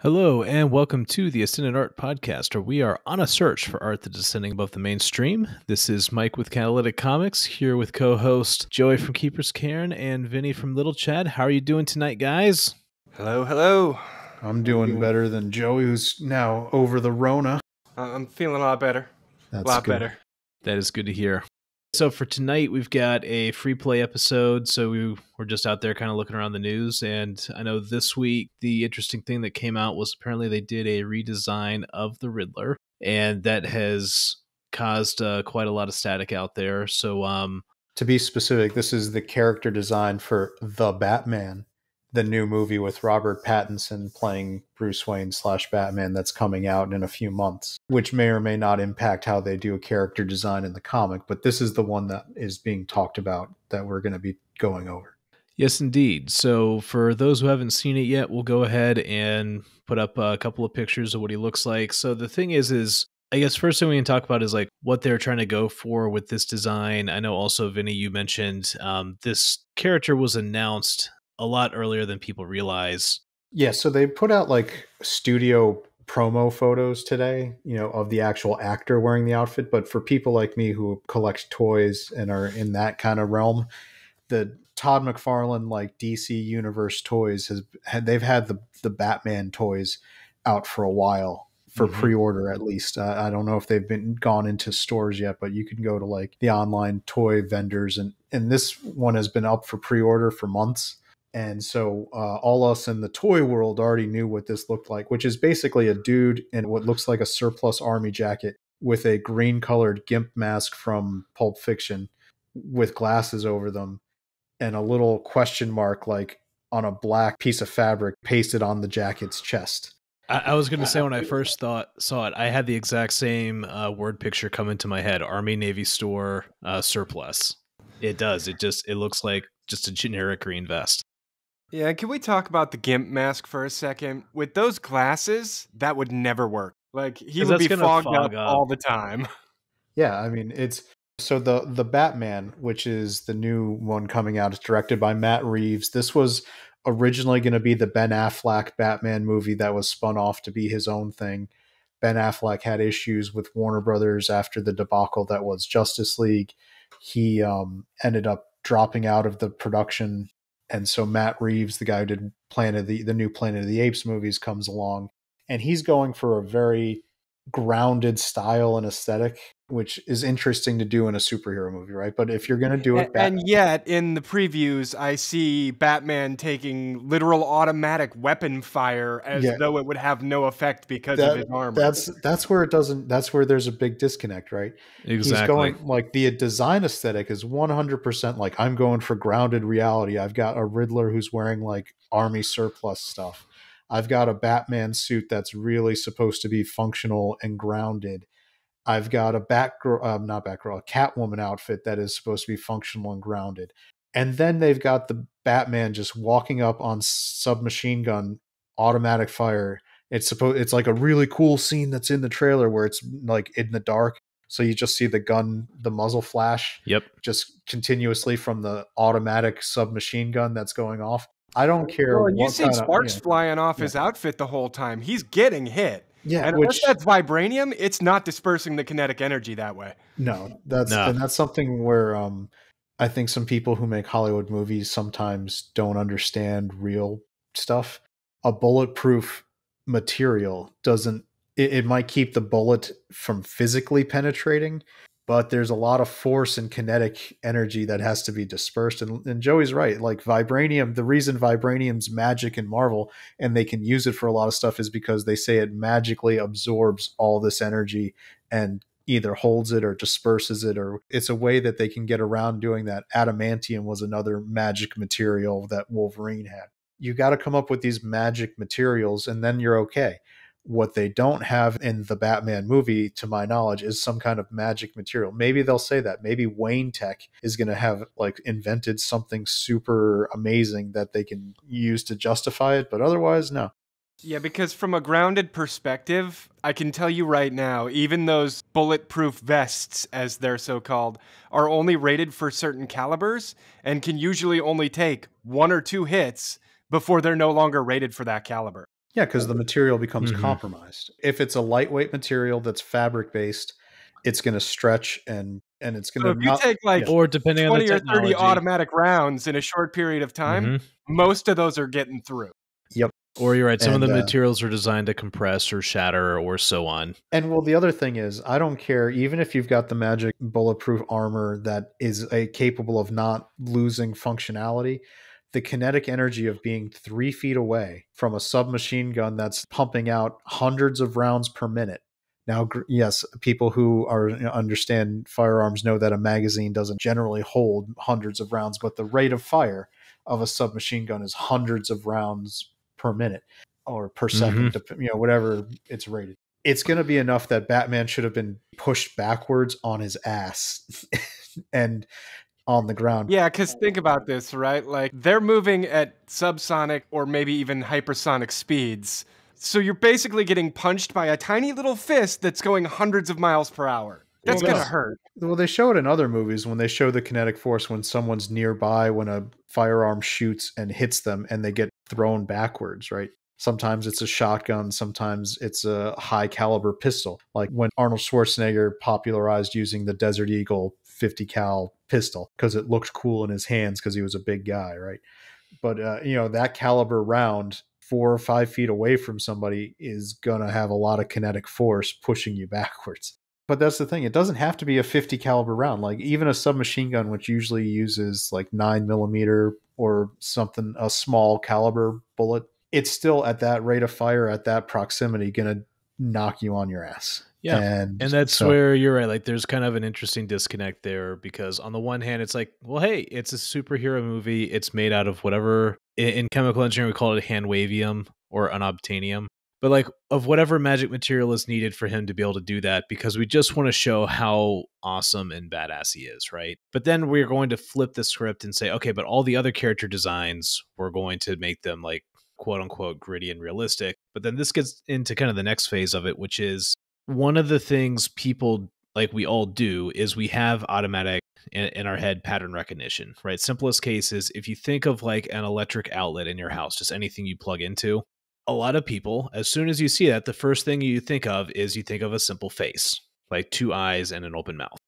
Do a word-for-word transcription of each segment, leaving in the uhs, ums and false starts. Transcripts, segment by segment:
Hello and welcome to the Ascendant Art Podcast, where we are on a search for art that is ascending above the mainstream. This is Mike with Catalytic Comics, here with co-host Joey from Keeper's Cairn and Vinny from Little Chad. How are you doing tonight, guys? Hello, hello. I'm doing, doing better than Joey, who's now over the Rona. I'm feeling a lot better. That's a lot good. better. That is good to hear. So for tonight, we've got a free play episode, so we were just out there kind of looking around the news, and I know this week the interesting thing that came out was apparently they did a redesign of the Riddler, and that has caused uh, quite a lot of static out there. So um, to be specific, this is the character design for The Batman, the new movie with Robert Pattinson playing Bruce Wayne slash Batman that's coming out in a few months, which may or may not impact how they do a character design in the comic. But this is the one that is being talked about that we're going to be going over. Yes, indeed. So for those who haven't seen it yet, we'll go ahead and put up a couple of pictures of what he looks like. So the thing is, is I guess first thing we can talk about is like what they're trying to go for with this design. I know also, Vinny, you mentioned um, this character was announced a lot earlier than people realize. Yeah, so they put out like studio promo photos today, you know, of the actual actor wearing the outfit. But for people like me who collect toys and are in that kind of realm, the Todd McFarlane like D C Universe toys has had they've had the the Batman toys out for a while for mm-hmm. pre-order at least. Uh, I don't know if they've been gone into stores yet, but you can go to like the online toy vendors, and and this one has been up for pre-order for months. And so uh, all us in the toy world already knew what this looked like, which is basically a dude in what looks like a surplus army jacket with a green colored gimp mask from Pulp Fiction with glasses over them and a little question mark like on a black piece of fabric pasted on the jacket's chest. I, I was going to say when I first thought saw it, I had the exact same uh, word picture come into my head. Army, Navy store, uh, surplus. It does. It just it looks like just a generic green vest. Yeah, can we talk about the gimp mask for a second? With those glasses, that would never work. Like, he would be fogged fog up, up all the time. Yeah, I mean, it's... So the, the Batman, which is the new one coming out, is directed by Matt Reeves. This was originally going to be the Ben Affleck Batman movie that was spun off to be his own thing. Ben Affleck had issues with Warner Brothers after the debacle that was Justice League. He um, ended up dropping out of the production. And so Matt Reeves, the guy who did Planet of the, the new Planet of the Apes movies, comes along, and he's going for a very grounded style and aesthetic, which is interesting to do in a superhero movie, right? But if you're going to do it, Batman. And yet in the previews, I see Batman taking literal automatic weapon fire as yeah. though it would have no effect because that, of his armor. That's that's where it doesn't. That's where there's a big disconnect, right? Exactly. He's going like the design aesthetic is one hundred percent like I'm going for grounded reality. I've got a Riddler who's wearing like army surplus stuff. I've got a Batman suit that's really supposed to be functional and grounded. I've got a Batgirl, uh, not Batgirl, a Catwoman outfit that is supposed to be functional and grounded. And then they've got the Batman just walking up on submachine gun, automatic fire. It's supposed, it's like a really cool scene that's in the trailer where it's like in the dark. So you just see the gun, the muzzle flash, yep, just continuously from the automatic submachine gun that's going off. I don't care. Well, you see sparks of, yeah. flying off yeah. his outfit the whole time. He's getting hit. Yeah, and unless which, that's vibranium, it's not dispersing the kinetic energy that way. No, that's no. And that's something where um, I think some people who make Hollywood movies sometimes don't understand real stuff. A bulletproof material doesn't. It, it might keep the bullet from physically penetrating, but there's a lot of force and kinetic energy that has to be dispersed. And, and Joey's right. Like vibranium, the reason vibranium's magic in Marvel and they can use it for a lot of stuff is because they say it magically absorbs all this energy and either holds it or disperses it, or it's a way that they can get around doing that. Adamantium was another magic material that Wolverine had. You got to come up with these magic materials and then you're okay. What they don't have in the Batman movie, to my knowledge, is some kind of magic material. Maybe they'll say that. Maybe Wayne Tech is going to have like invented something super amazing that they can use to justify it. But otherwise, no. Yeah, because from a grounded perspective, I can tell you right now, even those bulletproof vests, as they're so called, are only rated for certain calibers and can usually only take one or two hits before they're no longer rated for that caliber. Yeah, because the material becomes mm-hmm. compromised. If it's a lightweight material that's fabric based, it's going to stretch and and it's going to. So if not, you take like yeah. or depending twenty on the or technology. thirty automatic rounds in a short period of time, mm-hmm. most of those are getting through. Yep. Or you're right. Some and, of the uh, materials are designed to compress or shatter or so on. And well, the other thing is, I don't care. Even if you've got the magic bulletproof armor that is a, capable of not losing functionality, the kinetic energy of being three feet away from a submachine gun that's pumping out hundreds of rounds per minute. Now, yes, people who are you know, understand firearms know that a magazine doesn't generally hold hundreds of rounds, but the rate of fire of a submachine gun is hundreds of rounds per minute or per second, mm-hmm. you know, whatever it's rated. It's going to be enough that Batman should have been pushed backwards on his ass and on the ground. Yeah, because think about this, right? Like they're moving at subsonic or maybe even hypersonic speeds. So you're basically getting punched by a tiny little fist that's going hundreds of miles per hour. That's well, going to hurt. Well, they show it in other movies when they show the kinetic force when someone's nearby, when a firearm shoots and hits them and they get thrown backwards, right? Sometimes it's a shotgun. Sometimes it's a high caliber pistol. Like when Arnold Schwarzenegger popularized using the Desert Eagle fifty cal pistol because it looked cool in his hands because he was a big guy, right? But, uh, you know, that caliber round four or five feet away from somebody is going to have a lot of kinetic force pushing you backwards. But that's the thing. It doesn't have to be a fifty caliber round. Like even a submachine gun, which usually uses like nine millimeter or something, a small caliber bullet, it's still at that rate of fire at that proximity going to knock you on your ass. Yeah. And, and that's so. where you're right. Like there's kind of an interesting disconnect there because on the one hand, it's like, well, hey, it's a superhero movie. It's made out of whatever in chemical engineering, we call it handwavium or unobtainium. But like of whatever magic material is needed for him to be able to do that, because we just want to show how awesome and badass he is, right? But then we're going to flip the script and say, okay, but all the other character designs, we're going to make them like quote unquote gritty and realistic. But then this gets into kind of the next phase of it, which is one of the things people like we all do is we have automatic in, in our head pattern recognition, right? Simplest case is if you think of like an electric outlet in your house, just anything you plug into. A lot of people, as soon as you see that, the first thing you think of is you think of a simple face, like two eyes and an open mouth,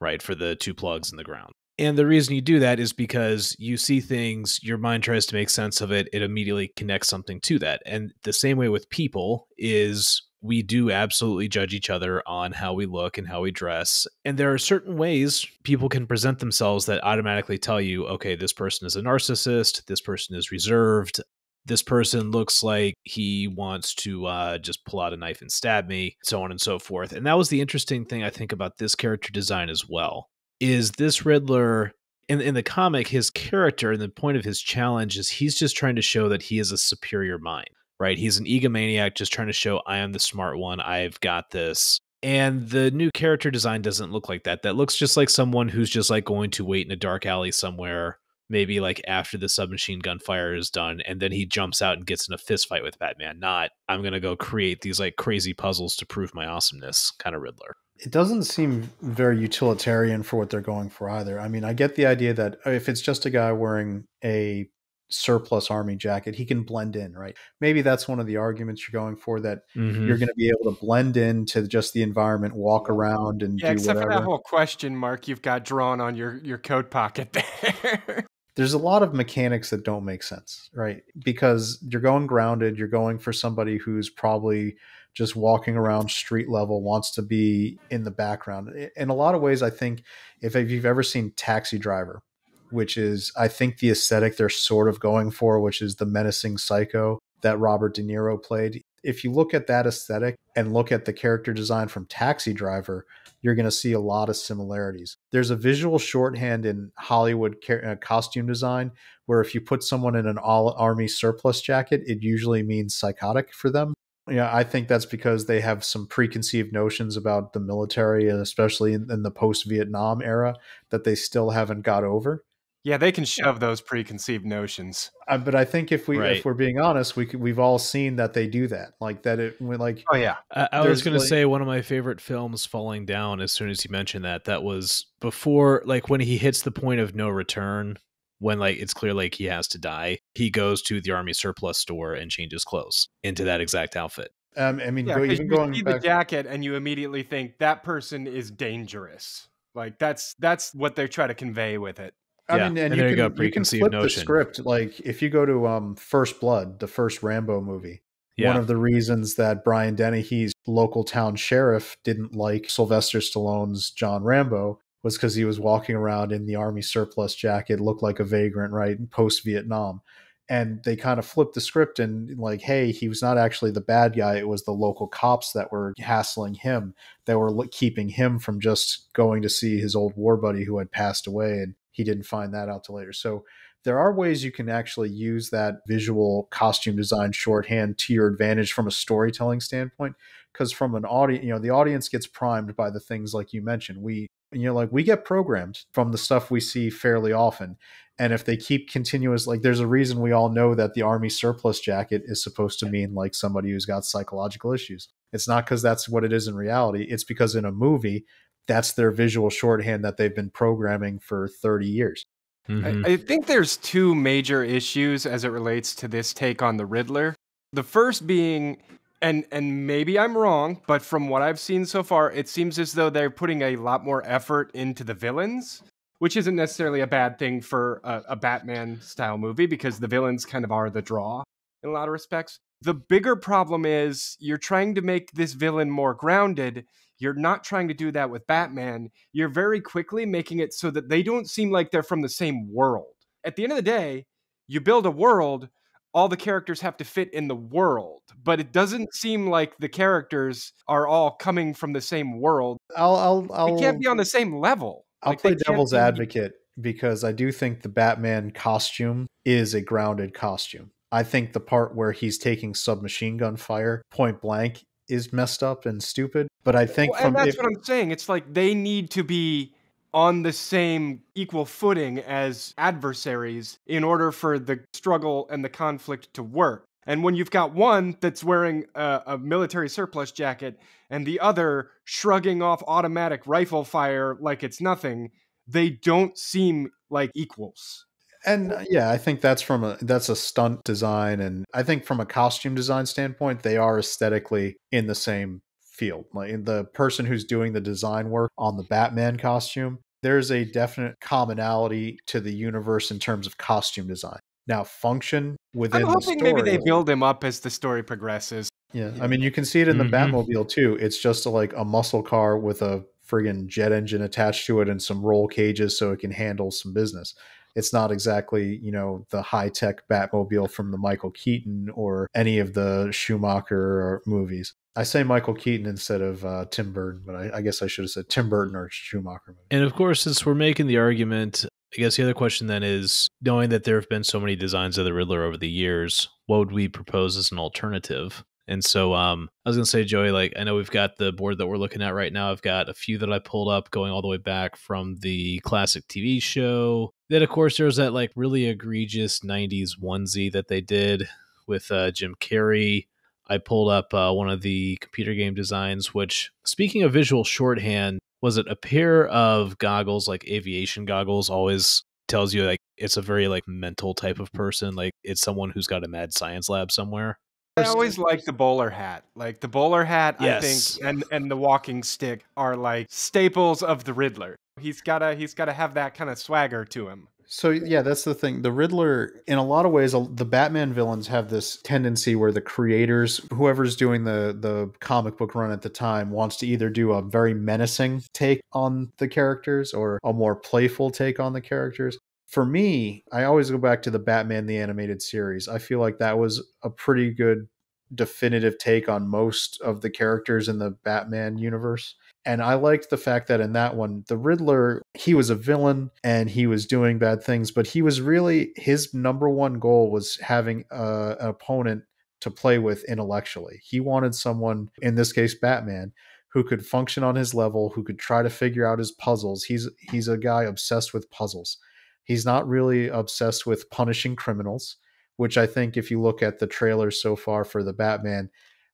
right? For the two plugs in the ground. And the reason you do that is because you see things, your mind tries to make sense of it. It immediately connects something to that. And the same way with people is we do absolutely judge each other on how we look and how we dress. And there are certain ways people can present themselves that automatically tell you, okay, this person is a narcissist. This person is reserved. This person looks like he wants to uh, just pull out a knife and stab me, so on and so forth. And that was the interesting thing, I think, about this character design as well, is this Riddler, in, in the comic, his character and the point of his challenge is he's just trying to show that he is a superior mind, right? He's an egomaniac just trying to show, I am the smart one, I've got this. And the new character design doesn't look like that. That looks just like someone who's just like going to wait in a dark alley somewhere, maybe like after the submachine gun fire is done, and then he jumps out and gets in a fist fight with Batman. Not, I'm going to go create these like crazy puzzles to prove my awesomeness kind of Riddler. It doesn't seem very utilitarian for what they're going for either. I mean, I get the idea that if it's just a guy wearing a surplus army jacket, he can blend in, right? Maybe that's one of the arguments you're going for, that mm-hmm. you're going to be able to blend into just the environment, walk around and yeah, do except whatever. Except for that whole question mark you've got drawn on your, your coat pocket there. There's a lot of mechanics that don't make sense, right? Because you're going grounded, you're going for somebody who's probably just walking around street level, wants to be in the background. In a lot of ways, I think if you've ever seen Taxi Driver, which is, I think, the aesthetic they're sort of going for, which is the menacing psycho that Robert De Niro played. If you look at that aesthetic and look at the character design from Taxi Driver, you're going to see a lot of similarities. There's a visual shorthand in Hollywood costume design where if you put someone in an all-army surplus jacket, it usually means psychotic for them. Yeah, you know, I think that's because they have some preconceived notions about the military, and especially in, in the post-Vietnam era, that they still haven't got over. Yeah, they can shove those preconceived notions. Uh, but I think if we right. if we're being honest, we we've all seen that they do that. Like that it we like Oh yeah. I, I was going like, to say one of my favorite films, Falling Down, as soon as you mentioned that, that was before, like when he hits the point of no return, when like it's clear like he has to die, he goes to the army surplus store and changes clothes into that exact outfit. Um, I mean, yeah, go, even you going see back... the jacket and you immediately think that person is dangerous. Like that's that's what they try to convey with it. I yeah. mean, and, and you there can, you go, preconceived you can flip notion. The script. Like if you go to um, First Blood, the first Rambo movie, yeah. one of the reasons that Brian Dennehy's local town sheriff didn't like Sylvester Stallone's John Rambo was because he was walking around in the army surplus jacket, looked like a vagrant, right? Post-Vietnam. And they kind of flipped the script and like, hey, he was not actually the bad guy. It was the local cops that were hassling him, that were keeping him from just going to see his old war buddy who had passed away. And he didn't find that out till later. So there are ways you can actually use that visual costume design shorthand to your advantage from a storytelling standpoint. Because from an audience, you know, the audience gets primed by the things like you mentioned. We You know, like we get programmed from the stuff we see fairly often. And if they keep continuous, like there's a reason we all know that the army surplus jacket is supposed to mean like somebody who's got psychological issues. It's not because that's what it is in reality. It's because in a movie, that's their visual shorthand that they've been programming for thirty years. Mm-hmm. I, I think there's two major issues as it relates to this take on the Riddler. The first being... And and maybe I'm wrong, but from what I've seen so far, it seems as though they're putting a lot more effort into the villains, which isn't necessarily a bad thing for a, a Batman-style movie because the villains kind of are the draw in a lot of respects. The bigger problem is you're trying to make this villain more grounded. You're not trying to do that with Batman. You're very quickly making it so that they don't seem like they're from the same world. At the end of the day, you build a world. All the characters have to fit in the world, but it doesn't seem like the characters are all coming from the same world. I'll, I'll, I'll, they can't be on the same level. I'll like play devil's advocate because I do think the Batman costume is a grounded costume. I think the part where he's taking submachine gun fire point blank is messed up and stupid. But I think well, from and that's if, what I'm saying. It's like they need to be on the same equal footing as adversaries in order for the struggle and the conflict to work. And when you've got one that's wearing a, a military surplus jacket and the other shrugging off automatic rifle fire like it's nothing, they don't seem like equals. And uh, yeah, I think that's from a, that's a stunt design. And I think from a costume design standpoint, they are aesthetically in the same field. Like the person who's doing the design work on the Batman costume, there's a definite commonality to the universe in terms of costume design. Now, function within I'm hoping the story, maybe they build him up as the story progresses. Yeah, I mean, you can see it in the mm-hmm. Batmobile too. It's just a, like a muscle car with a friggin' jet engine attached to it and some roll cages so it can handle some business. It's not exactly, you know, the high-tech Batmobile from the Michael Keaton or any of the Schumacher movies. I say Michael Keaton instead of uh, Tim Burton, but I, I guess I should have said Tim Burton or Schumacher movie. And of course, since we're making the argument, I guess the other question then is, knowing that there have been so many designs of the Riddler over the years, what would we propose as an alternative? And so um, I was going to say, Joey, like, I know we've got the board that we're looking at right now. I've got a few that I pulled up going all the way back from the classic T V show. Then, of course, there was that like really egregious nineties onesie that they did with uh, Jim Carrey. I pulled up uh, one of the computer game designs, which, speaking of visual shorthand, was it a pair of goggles, like aviation goggles, always tells you like it's a very like mental type of person. Like it's someone who's got a mad science lab somewhere. I always like the bowler hat, like the bowler hat, yes. I think, and, and the walking stick are like staples of the Riddler. He's gotta he's gotta have that kind of swagger to him. So, yeah, that's the thing. The Riddler, in a lot of ways, the Batman villains have this tendency where the creators, whoever's doing the, the comic book run at the time, wants to either do a very menacing take on the characters or a more playful take on the characters. For me, I always go back to the Batman the Animated Series. I feel like that was a pretty good definitive take on most of the characters in the Batman universe. And I liked the fact that in that one, the Riddler, he was a villain and he was doing bad things, but he was really, his number one goal was having a, an opponent to play with intellectually. He wanted someone, in this case, Batman, who could function on his level, who could try to figure out his puzzles. He's, he's a guy obsessed with puzzles. He's not really obsessed with punishing criminals, which I think if you look at the trailers so far for the Batman,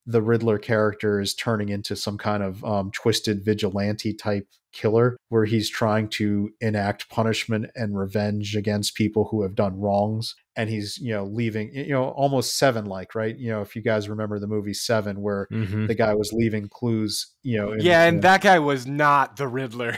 the Riddler character is turning into some kind of um, twisted vigilante type killer where he's trying to enact punishment and revenge against people who have done wrongs. And he's, you know, leaving, you know, almost Seven like, right? You know, if you guys remember the movie Seven, where mm-hmm. the guy was leaving clues, you know. In, yeah. And you know, that guy was not the Riddler.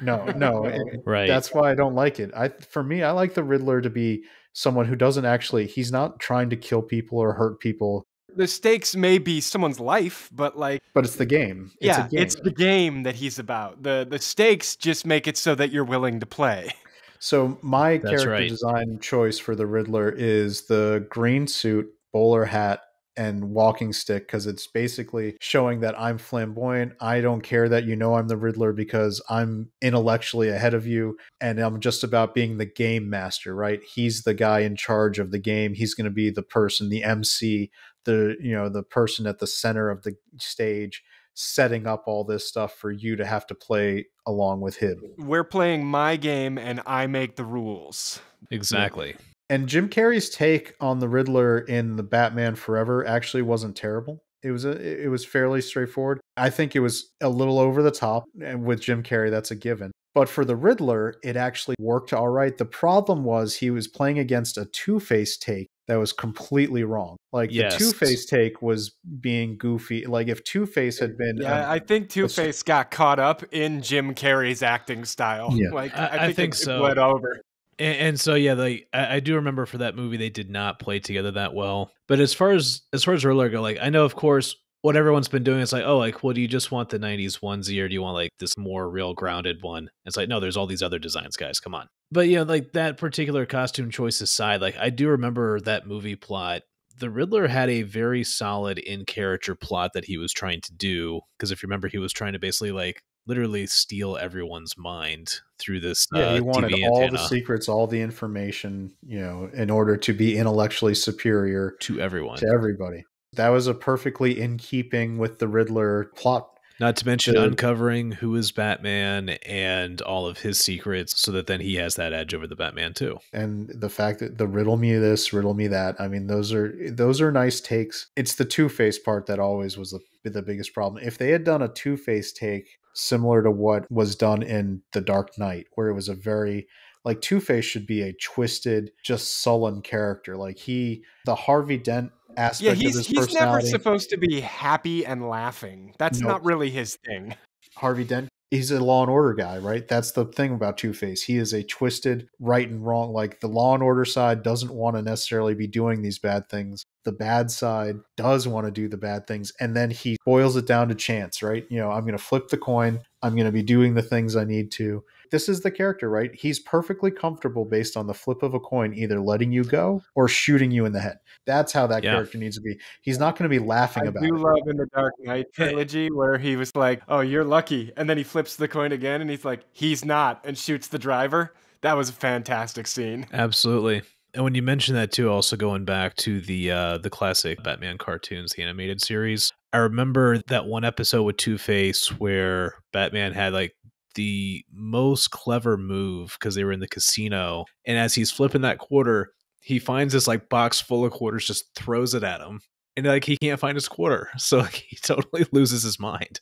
No, no. Right. That's why I don't like it. I, for me, I like the Riddler to be someone who doesn't actually, he's not trying to kill people or hurt people. The stakes may be someone's life, but like, but it's the game. It's yeah. A game. It's the game that he's about. The, the stakes just make it so that you're willing to play. So my That's character right. design choice for the Riddler is the green suit, bowler hat, and walking stick, because it's basically showing that I'm flamboyant. I don't care that you know I'm the Riddler because I'm intellectually ahead of you, and I'm just about being the game master, right? He's the guy in charge of the game. He's going to be the person, the M C, the, you know, the person at the center of the stage, setting up all this stuff for you to have to play along with him. We're playing my game and I make the rules. Exactly. Yeah. And Jim Carrey's take on the Riddler in the Batman Forever actually wasn't terrible. It was a, it was fairly straightforward. I think it was a little over the top, and with Jim Carrey, that's a given. But for the Riddler, it actually worked all right. The problem was he was playing against a Two-Face take that was completely wrong. Like yes. the Two-Face take was being goofy. Like if Two-Face had been... Yeah, um, I think Two-Face got caught up in Jim Carrey's acting style. Yeah. Like I, I think, I think it, so. it bled over. And, and so, yeah, like I, I do remember for that movie, they did not play together that well. But as far as as far as Riddler go, like I know, of course, what everyone's been doing is like, oh, like, well, do you just want the nineties onesie, or do you want like this more real grounded one? It's like, no, there's all these other designs, guys. Come on. But you know, like that particular costume choice aside, like I do remember that movie plot. The Riddler had a very solid in character plot that he was trying to do, because if you remember, he was trying to basically like literally steal everyone's mind through this. Yeah, uh, he wanted T V all antenna. the secrets, all the information, you know, in order to be intellectually superior to everyone, to everybody. That was a perfectly in keeping with the Riddler plot. Not to mention the, uncovering who is Batman and all of his secrets, so that then he has that edge over the Batman too. And the fact that the riddle me this, riddle me that. I mean, those are those are nice takes. It's the Two-Face part that always was the, the biggest problem. If they had done a Two-Face take similar to what was done in The Dark Knight, where it was a very, like, Two-Face should be a twisted, just sullen character. Like he, the Harvey Dent aspect yeah, he's, of his he's personality. He's never supposed to be happy and laughing. That's nope. not really his thing. Harvey Dent, he's a Law and Order guy, right? That's the thing about Two-Face. He is a twisted right and wrong. Like the Law and Order side doesn't want to necessarily be doing these bad things. The bad side does want to do the bad things. And then he boils it down to chance, right? You know, I'm going to flip the coin. I'm going to be doing the things I need to. This is the character, right? He's perfectly comfortable based on the flip of a coin, either letting you go or shooting you in the head. That's how that yeah. character needs to be. He's not going to be laughing I about it. I do love in the Dark Knight trilogy where he was like, oh, you're lucky. And then he flips the coin again and he's like, he's not, and shoots the driver. That was a fantastic scene. Absolutely. And when you mention that too, also going back to the uh, the classic Batman cartoons, the animated series, I remember that one episode with Two-Face where Batman had like the most clever move because they were in the casino. And as he's flipping that quarter, he finds this like box full of quarters, just throws it at him. And like he can't find his quarter. So like, he totally loses his mind.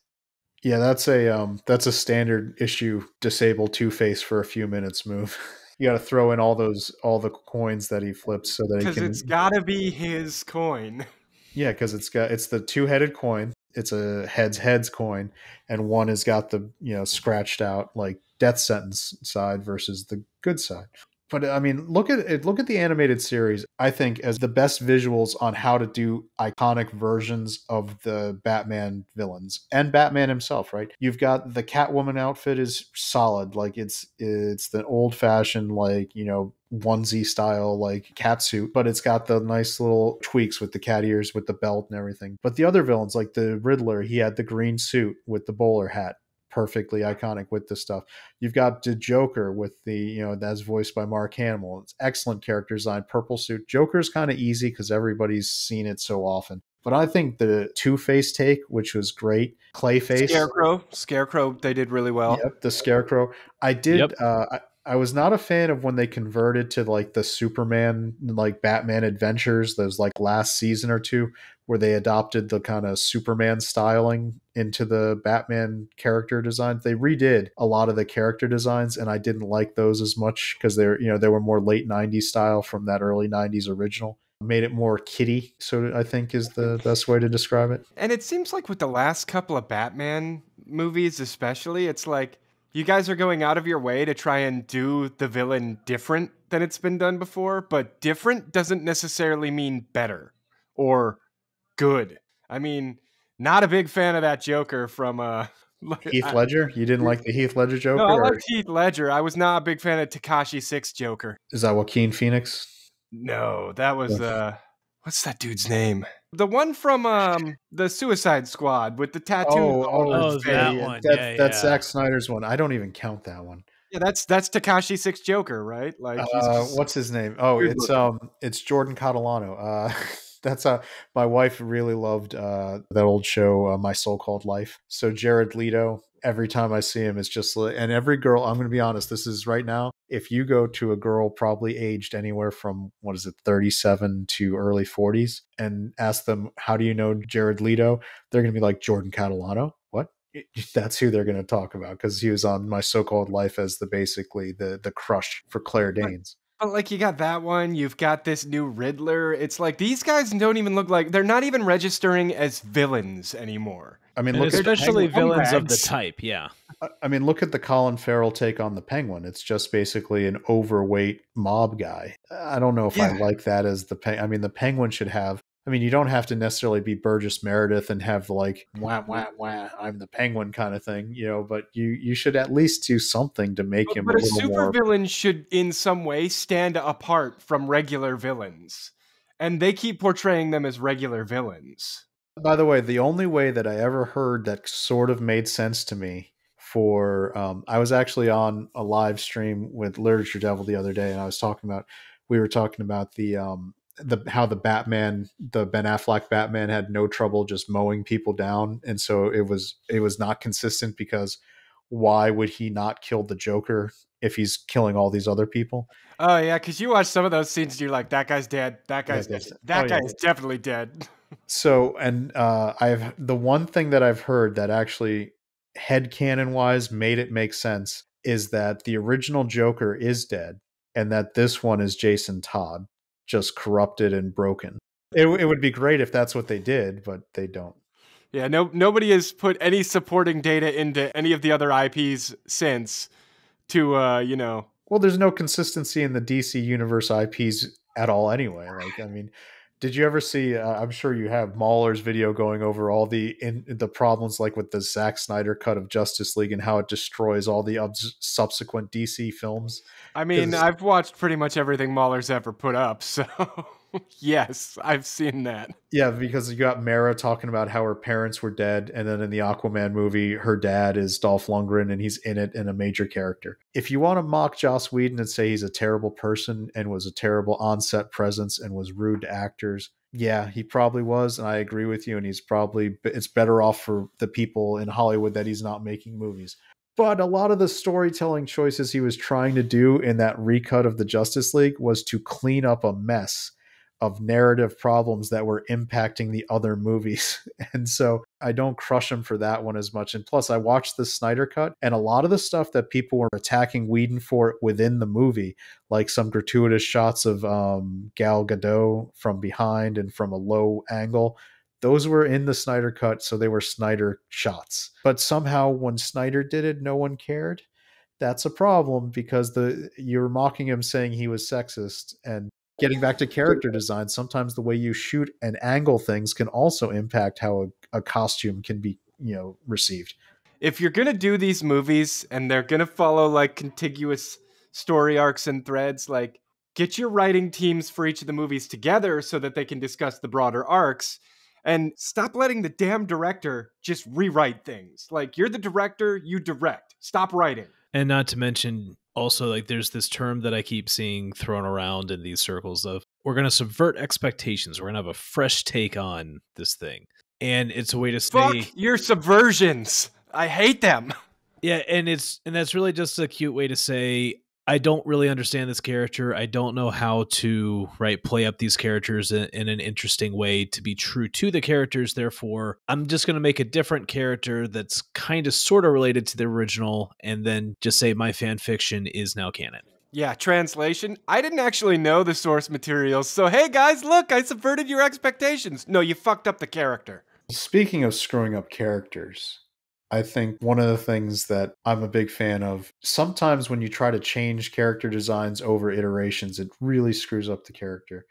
Yeah, that's a um, that's a standard issue. Disable Two-Face for a few minutes move. You got to throw in all those, all the coins that he flips so that he can. Because it's got to be his coin. Yeah, because it's got it's the two-headed coin. It's a heads heads coin, and one has got the you know scratched out like death sentence side versus the good side. But I mean, look at it. Look at the animated series. I think as the best visuals on how to do iconic versions of the Batman villains and Batman himself. Right? You've got the Catwoman outfit is solid. Like it's it's the old fashioned like you know onesie style like cat suit, but it's got the nice little tweaks with the cat ears, with the belt and everything. But the other villains like the Riddler, he had the green suit with the bowler hat. Perfectly iconic with this stuff. You've got the Joker with the, you know, that's voiced by Mark Hamill. It's excellent character design, purple suit. Joker's kind of easy because everybody's seen it so often. But I think the Two-Face take, which was great, Clayface. Scarecrow. Scarecrow, they did really well. Yep, the Scarecrow. I did, yep. uh, I was not a fan of when they converted to like the Superman, like Batman Adventures, those like last season or two, where they adopted the kind of Superman styling into the Batman character design. They redid a lot of the character designs, and I didn't like those as much because they're, you know, they were more late nineties style from that early nineties original. Made it more kiddie, so I think is the best way to describe it. And it seems like with the last couple of Batman movies especially, it's like, you guys are going out of your way to try and do the villain different than it's been done before, but different doesn't necessarily mean better or good. I mean, not a big fan of that Joker from uh, Heath Ledger. I, you didn't like the Heath Ledger Joker? No, I liked Heath Ledger. I was not a big fan of Takashi six Joker. Is that Joaquin Phoenix? No, that was uh, what's that dude's name? The one from um, the Suicide Squad with the tattoo. Oh, oh, oh that one. That, yeah, that's yeah. Zack Snyder's one. I don't even count that one. Yeah, that's that's Takashi six Joker, right? Like, he's uh, just... what's his name? Oh, Dude, it's look. um, it's Jordan Catalano. Uh, that's uh, my wife really loved uh that old show, uh, My So-Called Life. So Jared Leto. Every time I see him, it's just, and every girl, I'm going to be honest, this is right now. If you go to a girl probably aged anywhere from, what is it, thirty-seven to early forties, and ask them, how do you know Jared Leto? They're going to be like, Jordan Catalano. What? That's who they're going to talk about, because he was on My So-Called Life as the basically the the crush for Claire Danes. But like, you got that one, you've got this new Riddler. It's like, these guys don't even look like, they're not even registering as villains anymore. I mean, look, especially villains of the type. Yeah. I mean, look at the Colin Farrell take on the Penguin. It's just basically an overweight mob guy. I don't know if yeah. I like that as the Penguin. I mean, the Penguin should have, I mean, you don't have to necessarily be Burgess Meredith and have like, wah, wah, wah, I'm the Penguin kind of thing, you know, but you, you should at least do something to make but, him but a little super more. But a supervillain should in some way stand apart from regular villains, and they keep portraying them as regular villains. By the way, the only way that I ever heard that sort of made sense to me for, um, I was actually on a live stream with Literature Devil the other day, and I was talking about, we were talking about the, um, the, how the Batman, the Ben Affleck Batman had no trouble just mowing people down. And so it was, it was not consistent, because why would he not kill the Joker if he's killing all these other people? Oh yeah. Cause you watch some of those scenes and you're like, that guy's dead. That guy's, yeah, dead. That oh, guy yeah. is definitely dead. So, and uh, I've the one thing that I've heard that actually headcanon wise made it make sense is that the original Joker is dead, and that this one is Jason Todd, just corrupted and broken. It, it would be great if that's what they did, but they don't. Yeah, no, nobody has put any supporting data into any of the other I Ps since to, uh, you know. Well, there's no consistency in the D C Universe I Ps at all anyway. Like, I mean... Did you ever see, uh, I'm sure you have, Mahler's video going over all the in, the problems like with the Zack Snyder cut of Justice League and how it destroys all the subsequent D C films? I mean, I've watched pretty much everything Mahler's ever put up, so yes, I've seen that. Yeah, because you got Mara talking about how her parents were dead, and then in the Aquaman movie, her dad is Dolph Lundgren, and he's in it and a major character. If you want to mock Joss Whedon and say he's a terrible person and was a terrible on-set presence and was rude to actors, yeah, he probably was, and I agree with you, and he's probably, it's better off for the people in Hollywood that he's not making movies. But a lot of the storytelling choices he was trying to do in that recut of the Justice League was to clean up a mess of narrative problems that were impacting the other movies. And so I don't crush him for that one as much. And plus, I watched the Snyder Cut, and a lot of the stuff that people were attacking Whedon for within the movie, like some gratuitous shots of um, Gal Gadot from behind and from a low angle, those were in the Snyder Cut, so they were Snyder shots. But somehow when Snyder did it, no one cared. That's a problem, because the you're mocking him saying he was sexist. And getting back to character design, sometimes the way you shoot and angle things can also impact how a, a costume can be, you know, received. If you're going to do these movies and they're going to follow like contiguous story arcs and threads, like get your writing teams for each of the movies together so that they can discuss the broader arcs, and stop letting the damn director just rewrite things. Like, you're the director, you direct, stop writing. And not to mention, also, like, there's this term that I keep seeing thrown around in these circles of, we're going to subvert expectations. We're going to have a fresh take on this thing. And it's a way to stay... Fuck your subversions. I hate them. Yeah, and it's and that's really just a cute way to say, I don't really understand this character. I don't know how to right play up these characters in, in an interesting way to be true to the characters. Therefore, I'm just going to make a different character that's kind of sort of related to the original and then just say my fan fiction is now canon. Yeah, translation. I didn't actually know the source material. So, hey guys, look, I subverted your expectations. No, you fucked up the character. Speaking of screwing up characters, I think one of the things that I'm a big fan of, sometimes when you try to change character designs over iterations, it really screws up the character.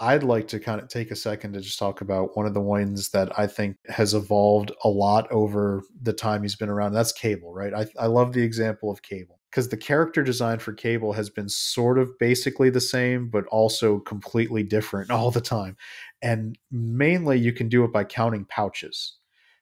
I'd like to kind of take a second to just talk about one of the ones that I think has evolved a lot over the time he's been around. That's Cable, right? I, I love the example of Cable because the character design for Cable has been sort of basically the same, but also completely different all the time. And mainly you can do it by counting pouches.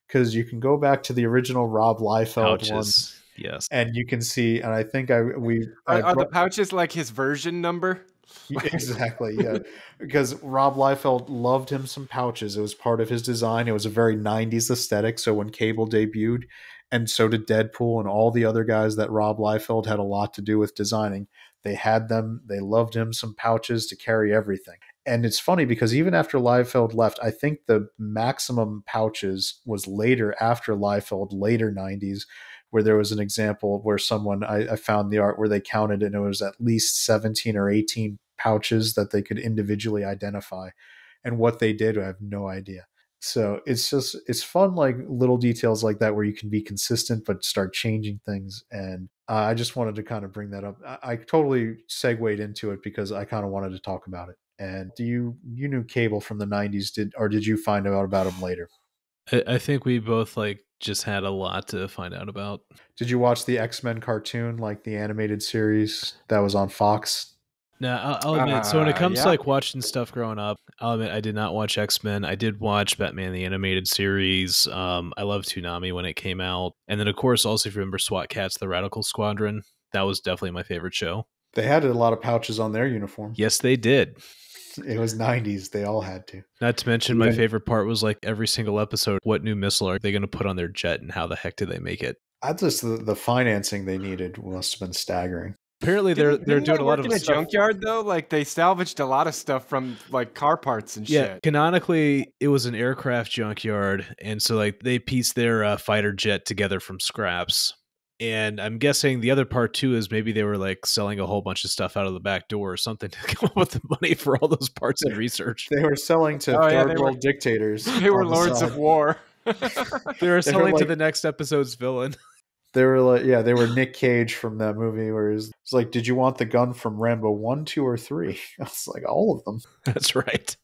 Because you can go back to the original Rob Liefeld ones, yes, and you can see, and I think I we are, I are the pouches like his version number, exactly, yeah, because Rob Liefeld loved him some pouches. It was part of his design. It was a very nineties aesthetic. So when Cable debuted, and so did Deadpool and all the other guys that Rob Liefeld had a lot to do with designing, they had them. They loved him some pouches to carry everything. And it's funny because even after Liefeld left, I think the maximum pouches was later after Liefeld, later nineties, where there was an example where someone, I, I found the art where they counted and it was at least seventeen or eighteen pouches that they could individually identify. And what they did, I have no idea. So it's just, it's fun, like little details like that where you can be consistent, but start changing things. And uh, I just wanted to kind of bring that up. I, I totally segued into it because I kind of wanted to talk about it. And do you, you knew Cable from the nineties, did, or did you find out about him later? I, I think we both like just had a lot to find out about. Did you watch the X-Men cartoon, like the animated series that was on Fox? No, I'll, I'll admit. Uh, so when it comes yeah. to like watching stuff growing up, I'll admit I did not watch X-Men. I did watch Batman the Animated Series. Um, I loved Toonami when it came out. And then of course, also if you remember SWAT Cats, the Radical Squadron, that was definitely my favorite show. They had a lot of pouches on their uniform. Yes, they did. It was nineties. They all had to. Not to mention my favorite part was like every single episode, what new missile are they going to put on their jet and how the heck did they make it? I just, the, the financing they needed must have been staggering. Apparently they're Didn't they're doing they a lot of in stuff. In a junkyard though, like they salvaged a lot of stuff from like car parts and yeah, shit. Yeah, canonically it was an aircraft junkyard, and so like they pieced their uh, fighter jet together from scraps. And I'm guessing the other part too is maybe they were like selling a whole bunch of stuff out of the back door or something to come up with the money for all those parts and research. They were selling to oh, third yeah, world were, dictators. They were lords the of war. They were selling they were like, to the next episode's villain. They were like, yeah, they were Nick Cage from that movie where it's like, did you want the gun from Rambo one, two, or three? I was like, all of them. That's right.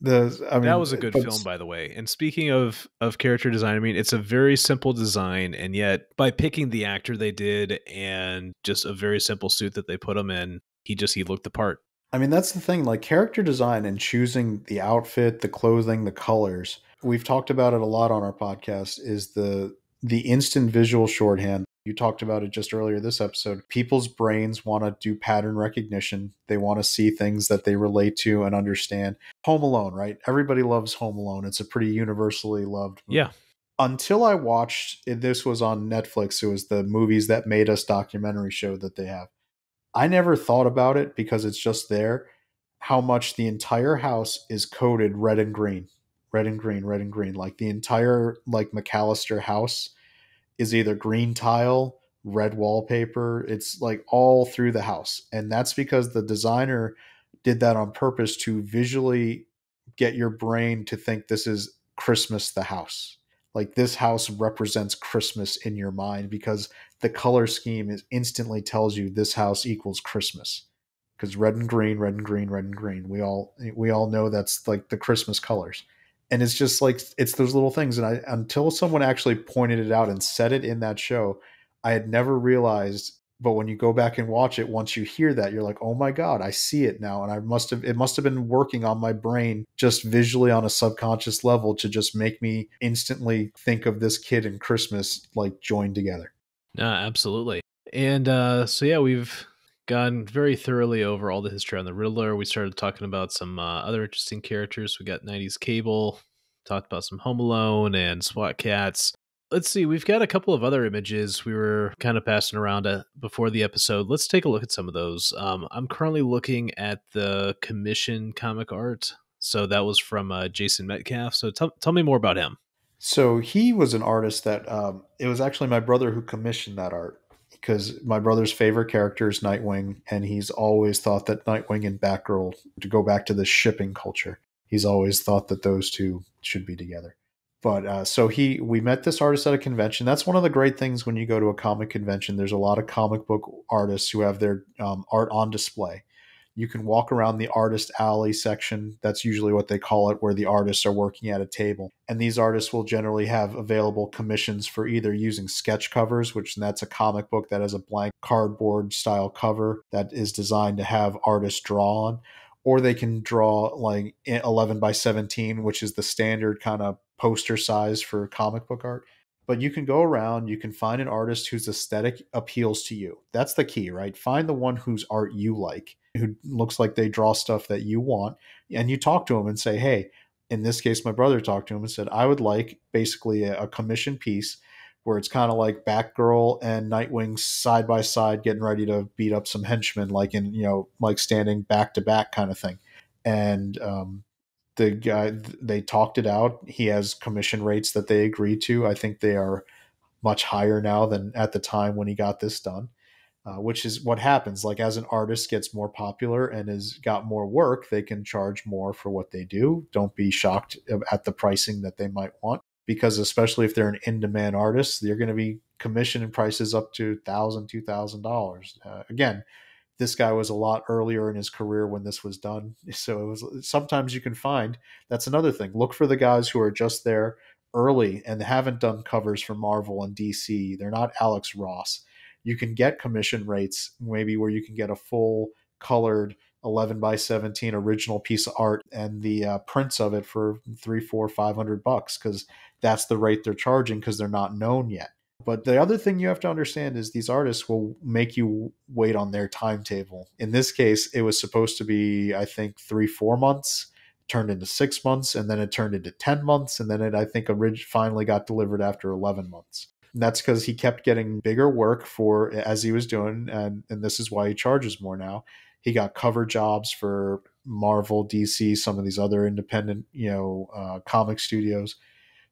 The, I mean, that was a good film, by the way. And speaking of of character design, I mean, it's a very simple design, and yet by picking the actor they did and just a very simple suit that they put him in, he just he looked the part. I mean, that's the thing, like character design and choosing the outfit, the clothing, the colors. We've talked about it a lot on our podcast, is the the instant visual shorthand. You talked about it just earlier this episode. People's brains want to do pattern recognition. They want to see things that they relate to and understand. Home Alone, right? Everybody loves Home Alone. It's a pretty universally loved movie. Yeah. Until I watched, this was on Netflix. It was the Movies That Made Us documentary show that they have. I never thought about it because it's just there, how much the entire house is coded red and green, red and green, red and green. Like the entire like McAllister house is either green tile, red wallpaper. It's like all through the house. And that's because the designer did that on purpose to visually get your brain to think this is Christmas, the house. Like this house represents Christmas in your mind because the color scheme is instantly tells you this house equals Christmas. Because red and green, red and green, red and green. We all we all know that's like the Christmas colors. And it's just like, it's those little things. And I, until someone actually pointed it out and said it in that show, I had never realized, but when you go back and watch it, once you hear that, you're like, oh my God, I see it now. And I must've, it must've been working on my brain just visually on a subconscious level to just make me instantly think of this kid and Christmas like joined together. No, absolutely. And uh, so yeah, we've gone very thoroughly over all the history on the Riddler. We started talking about some uh, other interesting characters. We got nineties Cable, talked about some Home Alone and SWAT Cats. Let's see. We've got a couple of other images we were kind of passing around uh, before the episode. Let's take a look at some of those. Um, I'm currently looking at the commission comic art. So that was from uh, Jason Metcalf. So t- tell me more about him. So he was an artist that um, it was actually my brother who commissioned that art, because my brother's favorite character is Nightwing. And he's always thought that Nightwing and Batgirl, to go back to the shipping culture, he's always thought that those two should be together. But uh, so he, we met this artist at a convention. That's one of the great things when you go to a comic convention. There's a lot of comic book artists who have their um, art on display. You can walk around the artist alley section. That's usually what they call it, where the artists are working at a table. And these artists will generally have available commissions for either using sketch covers, which that's a comic book that has a blank cardboard style cover that is designed to have artists draw on. Or they can draw like eleven by seventeen, which is the standard kind of poster size for comic book art. But you can go around, you can find an artist whose aesthetic appeals to you. That's the key, right? Find the one whose art you like, who looks like they draw stuff that you want. And you talk to them and say, hey, in this case, my brother talked to him and said, I would like basically a, a commission piece where it's kind of like Batgirl and Nightwing side by side, getting ready to beat up some henchmen, like in, you know, like standing back to back kind of thing. And um, the guy, they talked it out. He has commission rates that they agreed to. I think they are much higher now than at the time when he got this done, uh, which is what happens. Like as an artist gets more popular and has got more work, they can charge more for what they do. Don't be shocked at the pricing that they might want. Because especially if they're an in-demand artist, they're going to be commissioning prices up to one thousand dollars, two thousand dollars. Uh, again, this guy was a lot earlier in his career when this was done. So it was, sometimes you can find, that's another thing. Look for the guys who are just there early and haven't done covers for Marvel and D C. They're not Alex Ross. You can get commission rates maybe where you can get a full colored eleven by seventeen original piece of art and the uh, prints of it for three, four, five hundred bucks, because that's the rate they're charging because they're not known yet. But the other thing you have to understand is these artists will make you wait on their timetable. In this case, it was supposed to be, I think, three, four months, turned into six months, and then it turned into ten months. And then it, I think, finally got delivered after eleven months. And that's because he kept getting bigger work for as he was doing. And, and this is why he charges more now. He got cover jobs for Marvel, D C, some of these other independent, you know, uh, comic studios.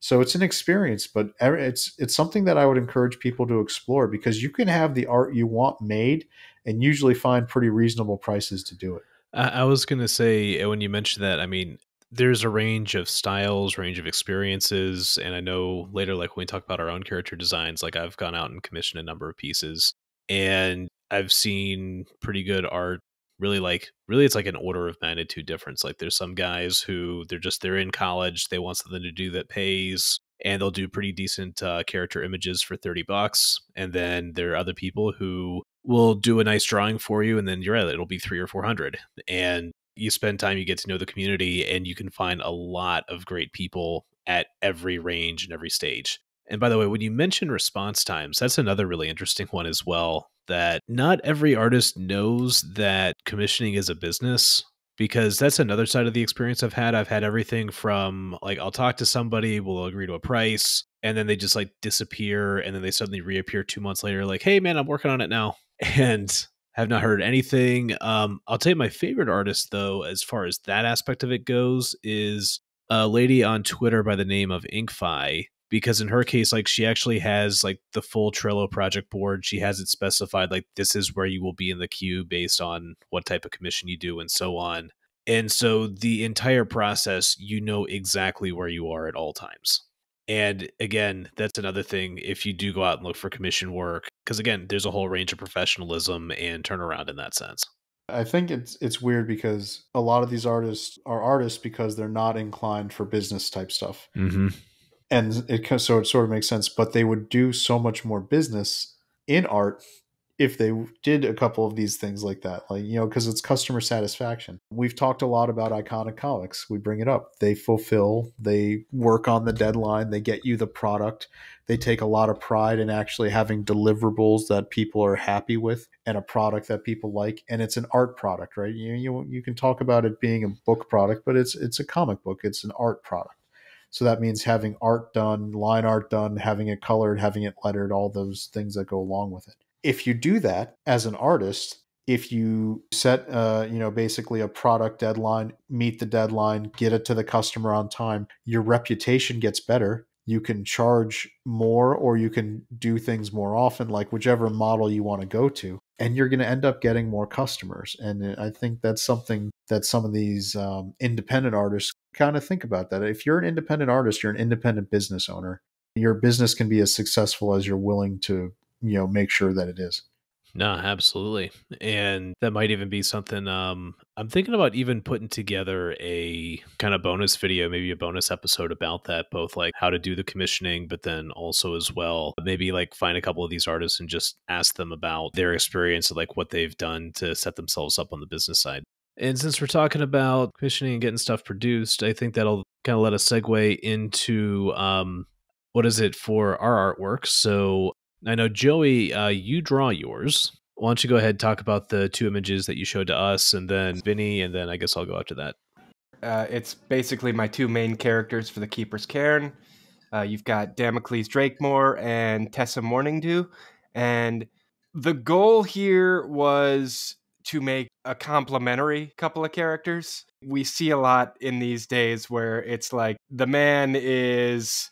So it's an experience, but it's it's something that I would encourage people to explore, because you can have the art you want made and usually find pretty reasonable prices to do it. I, I was going to say, when you mentioned that, I mean, there's a range of styles, range of experiences. And I know later, like when we talk about our own character designs, like I've gone out and commissioned a number of pieces and I've seen pretty good art. Really, like, really, it's like an order of magnitude difference. Like, there's some guys who they're just they're in college, they want something to do that pays, and they'll do pretty decent uh, character images for thirty bucks. And then there are other people who will do a nice drawing for you, and then you're right, it'll be three or four hundred. And you spend time, you get to know the community, and you can find a lot of great people at every range and every stage. And by the way, when you mention response times, that's another really interesting one as well, that not every artist knows that commissioning is a business, because that's another side of the experience I've had. I've had everything from like, I'll talk to somebody, we'll agree to a price, and then they just like disappear. And then they suddenly reappear two months later, like, hey man, I'm working on it now, and have not heard anything. Um, I'll tell you my favorite artist though, as far as that aspect of it goes, is a lady on Twitter by the name of Inkfi. Because in her case, like she actually has like the full Trello project board. She has it specified, like this is where you will be in the queue based on what type of commission you do and so on. And so the entire process, you know exactly where you are at all times. And again, that's another thing if you do go out and look for commission work, because again, there's a whole range of professionalism and turnaround in that sense. I think it's it's weird because a lot of these artists are artists because they're not inclined for business type stuff. Mm-hmm. And it so it sort of makes sense, but they would do so much more business in art if they did a couple of these things like that, like, you know, because it's customer satisfaction. We've talked a lot about Iconic Comics. We bring it up. They fulfill, they work on the deadline, they get you the product. They take a lot of pride in actually having deliverables that people are happy with and a product that people like. And it's an art product, right? You you, you can talk about it being a book product, but it's it's a comic book. It's an art product. So that means having art done, line art done, having it colored, having it lettered, all those things that go along with it. If you do that as an artist, if you set, uh, you know, basically a product deadline, meet the deadline, get it to the customer on time, your reputation gets better. You can charge more, or you can do things more often, like whichever model you want to go to, and you're going to end up getting more customers. And I think that's something that some of these um, independent artists kind of think about, that if you're an independent artist, you're an independent business owner. Your business can be as successful as you're willing to, you know, make sure that it is. No, absolutely. And that might even be something um, I'm thinking about, even putting together a kind of bonus video, maybe a bonus episode about that, both like how to do the commissioning, but then also as well, maybe like find a couple of these artists and just ask them about their experience of like what they've done to set themselves up on the business side. And since we're talking about commissioning and getting stuff produced, I think that'll kind of let us segue into um, what is it for our artwork. So I know, Joey, uh, you draw yours. Why don't you go ahead and talk about the two images that you showed to us, and then Vinny, and then I guess I'll go after that. Uh, it's basically my two main characters for the Keeper's Cairn. Uh, you've got Damocles Drakemore and Tessa Morningdew. And the goal here was to make a complementary couple of characters. We see a lot in these days where it's like the man is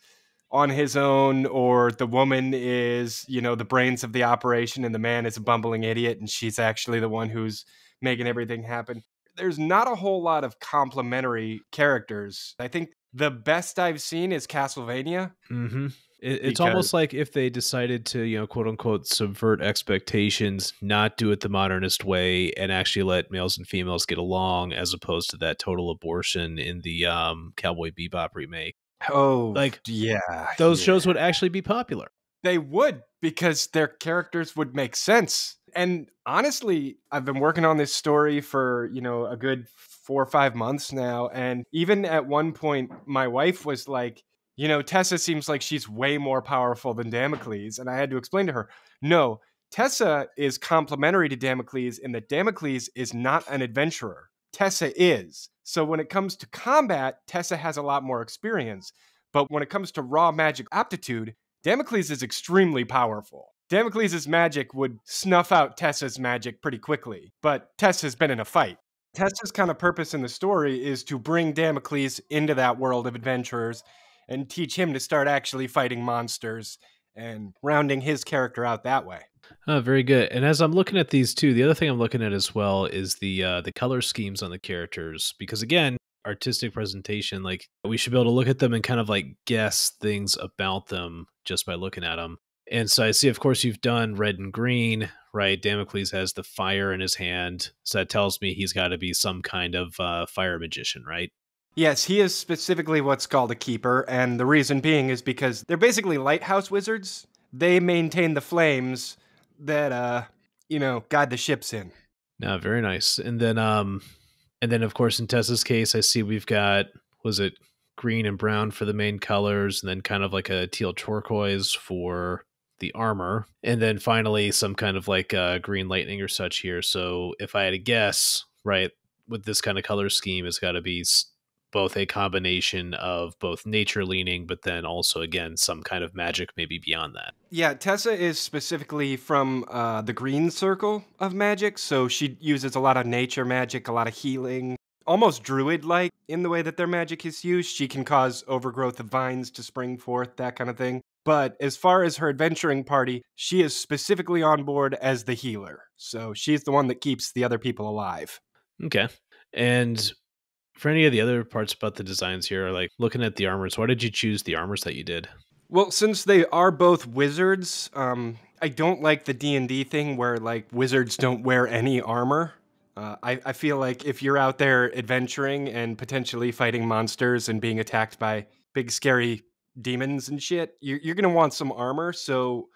on his own, or the woman is, you know, the brains of the operation, and the man is a bumbling idiot, and she's actually the one who's making everything happen. There's not a whole lot of complementary characters. I think the best I've seen is Castlevania. Mm-hmm. It, it's because... almost like if they decided to, you know, quote unquote, subvert expectations, not do it the modernist way, and actually let males and females get along, as opposed to that total abortion in the um, Cowboy Bebop remake. Oh, like, yeah, those yeah. shows would actually be popular. They would, because their characters would make sense. And honestly, I've been working on this story for, you know, a good four or five months now. And even at one point, my wife was like, you know, Tessa seems like she's way more powerful than Damocles. And I had to explain to her, no, Tessa is complementary to Damocles, and that Damocles is not an adventurer. Tessa is. So when it comes to combat, Tessa has a lot more experience. But when it comes to raw magic aptitude, Damocles is extremely powerful. Damocles' magic would snuff out Tessa's magic pretty quickly. But Tessa's been in a fight. Tessa's kind of purpose in the story is to bring Damocles into that world of adventurers and teach him to start actually fighting monsters and rounding his character out that way. Oh, very good. And as I'm looking at these two, the other thing I'm looking at as well is the uh, the color schemes on the characters, because again, artistic presentation, like we should be able to look at them and kind of like guess things about them just by looking at them. And so I see, of course, you've done red and green, right? Damocles has the fire in his hand. So that tells me he's got to be some kind of uh, fire magician, right? Yes, he is specifically what's called a keeper. And the reason being is because they're basically lighthouse wizards. They maintain the flames that, uh, you know, guide the ships in. No, very nice. And then, um, and then of course, in Tessa's case, I see we've got, was it green and brown for the main colors, and then kind of like a teal turquoise for the armor. And then finally, some kind of like uh green lightning or such here. So if I had to guess, right, with this kind of color scheme, it's got to be both a combination of both nature leaning, but then also, again, some kind of magic maybe beyond that. Yeah, Tessa is specifically from uh, the green circle of magic. So she uses a lot of nature magic, a lot of healing, almost druid-like in the way that their magic is used. She can cause overgrowth of vines to spring forth, that kind of thing. But as far as her adventuring party, she is specifically on board as the healer. So she's the one that keeps the other people alive. Okay. And for any of the other parts about the designs here, like looking at the armors, why did you choose the armors that you did? Well, since they are both wizards, um, I don't like the D and D thing where like wizards don't wear any armor. Uh, I, I feel like if you're out there adventuring and potentially fighting monsters and being attacked by big scary demons and shit, you're, you're going to want some armor. So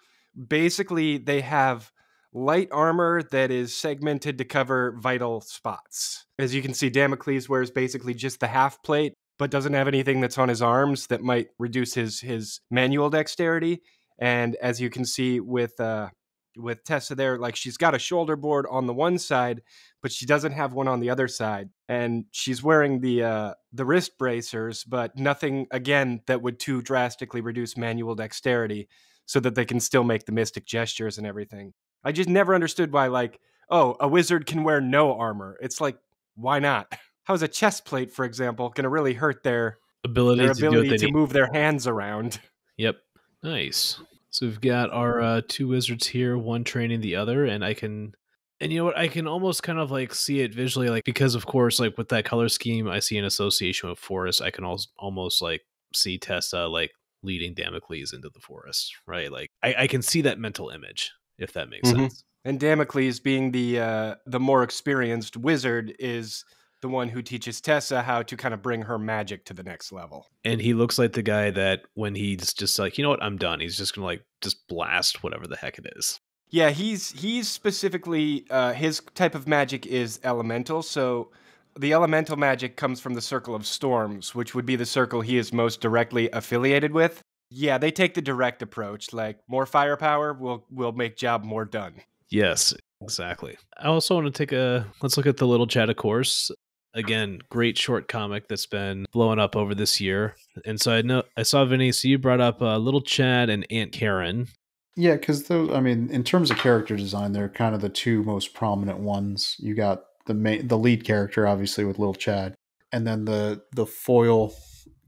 basically they have light armor that is segmented to cover vital spots. As you can see, Damocles wears basically just the half plate, but doesn't have anything that's on his arms that might reduce his his manual dexterity. And as you can see with uh, with Tessa there, like she's got a shoulder board on the one side, but she doesn't have one on the other side. And she's wearing the uh, the wrist bracers, but nothing, again, that would too drastically reduce manual dexterity so that they can still make the mystic gestures and everything. I just never understood why, like, oh, a wizard can wear no armor. It's like, why not? How is a chest plate, for example, going to really hurt their ability, their ability to, to move their hands around? Yep. Nice. So we've got our uh, two wizards here, one training the other, and I can... And you know what? I can almost kind of like see it visually, like, because of course, like with that color scheme, I see an association with forest. I can also almost like see Tessa like leading Damocles into the forest, right? Like I, I can see that mental image, if that makes mm-hmm. sense. And Damocles, being the uh, the more experienced wizard, is the one who teaches Tessa how to kind of bring her magic to the next level. And he looks like the guy that when he's just like, you know what, I'm done. He's just gonna like just blast whatever the heck it is. Yeah, he's he's specifically, uh, his type of magic is elemental. So the elemental magic comes from the Circle of Storms, which would be the circle he is most directly affiliated with. Yeah, they take the direct approach, like more firepower will will make job more done. Yes, exactly. I also want to take a, let's look at the Little Chad, of course. Again, great short comic that's been blowing up over this year. And so I know, I saw Vinny, so you brought up uh, Little Chad and Aunt Karen. Yeah, because, I mean, in terms of character design, they're kind of the two most prominent ones. You got the main, the lead character, obviously, with Little Chad, and then the the foil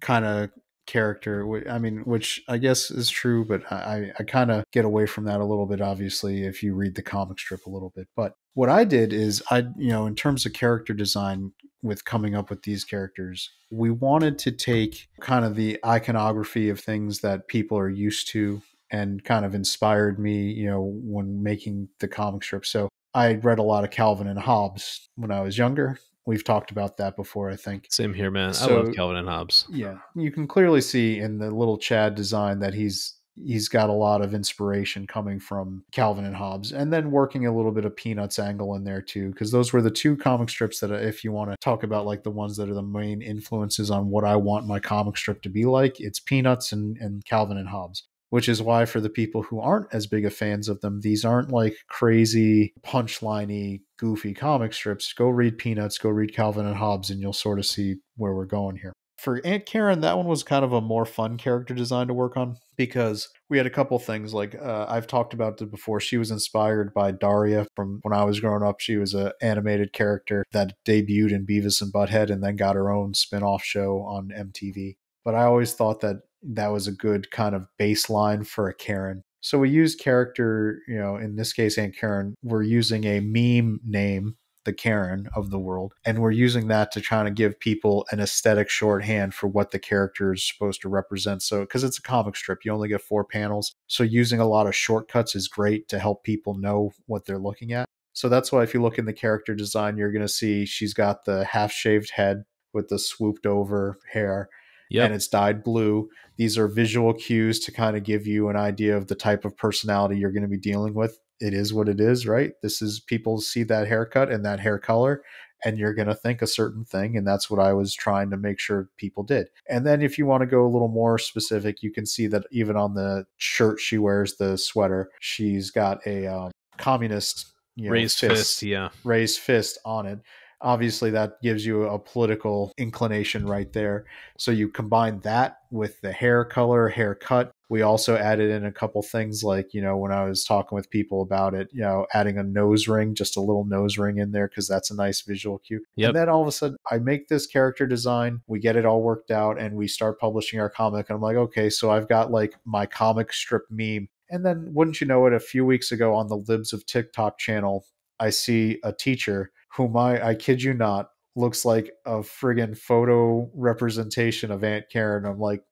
kind of character, I mean, which I guess is true, but I, I kind of get away from that a little bit, obviously, if you read the comic strip a little bit. But what I did is, I, you know, in terms of character design with coming up with these characters, we wanted to take kind of the iconography of things that people are used to, and kind of inspired me, you know, when making the comic strip. So I read a lot of Calvin and Hobbes when I was younger. We've talked about that before, I think. Same here, man. So, I love Calvin and Hobbes. Yeah. You can clearly see in the Little Chad design that he's he's got a lot of inspiration coming from Calvin and Hobbes, and then working a little bit of Peanuts angle in there too, because those were the two comic strips that, if you want to talk about like the ones that are the main influences on what I want my comic strip to be like, it's Peanuts and, and Calvin and Hobbes. Which is why, for the people who aren't as big of fans of them, these aren't like crazy, punchline-y, goofy comic strips. Go read Peanuts, go read Calvin and Hobbes, and you'll sort of see where we're going here. For Aunt Karen, that one was kind of a more fun character design to work on, because we had a couple things like, uh, I've talked about it before. She was inspired by Daria from when I was growing up. She was an animated character that debuted in Beavis and Butthead and then got her own spin-off show on M T V. But I always thought that that was a good kind of baseline for a Karen. So we used character, you know, in this case, Aunt Karen, we're using a meme name, the Karen of the world. And we're using that to try to give people an aesthetic shorthand for what the character is supposed to represent. So, because it's a comic strip, you only get four panels. So using a lot of shortcuts is great to help people know what they're looking at. So that's why if you look in the character design, you're going to see she's got the half-shaved head with the swooped over hair. Yep. And it's dyed blue. These are visual cues to kind of give you an idea of the type of personality you're going to be dealing with. It is what it is, right? This is, people see that haircut and that hair color, and you're going to think a certain thing. And that's what I was trying to make sure people did. And then if you want to go a little more specific, you can see that even on the shirt she wears, the sweater, she's got a um, communist, you know, raised fist, fist, yeah, raised fist on it. Obviously, that gives you a political inclination right there. So you combine that with the hair color, haircut. We also added in a couple things like, you know, when I was talking with people about it, you know, adding a nose ring, just a little nose ring in there, because that's a nice visual cue. Yep. And then all of a sudden I make this character design, we get it all worked out, and we start publishing our comic. And I'm like, okay, so I've got like my comic strip meme. And then wouldn't you know it, a few weeks ago on the Libs of TikTok channel, I see a teacher whom I, I kid you not, looks like a friggin' photo representation of Aunt Karen. I'm like,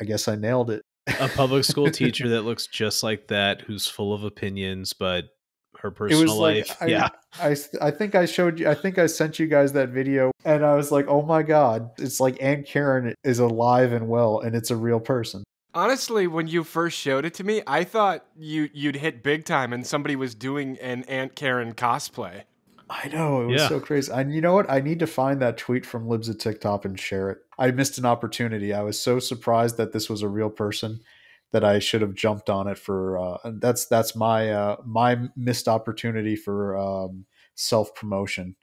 I guess I nailed it. A public school teacher that looks just like that, who's full of opinions, but her personal life. Like, yeah. I, I, I think I showed you, I think I sent you guys that video, and I was like, oh my God, it's like Aunt Karen is alive and well, and it's a real person. Honestly, when you first showed it to me, I thought you, you'd hit big time and somebody was doing an Aunt Karen cosplay. I know. It was yeah. so crazy. And you know what? I need to find that tweet from Libs of TikTok and share it. I missed an opportunity. I was so surprised that this was a real person that I should have jumped on it for. Uh, that's that's my uh, my missed opportunity for um, self promotion.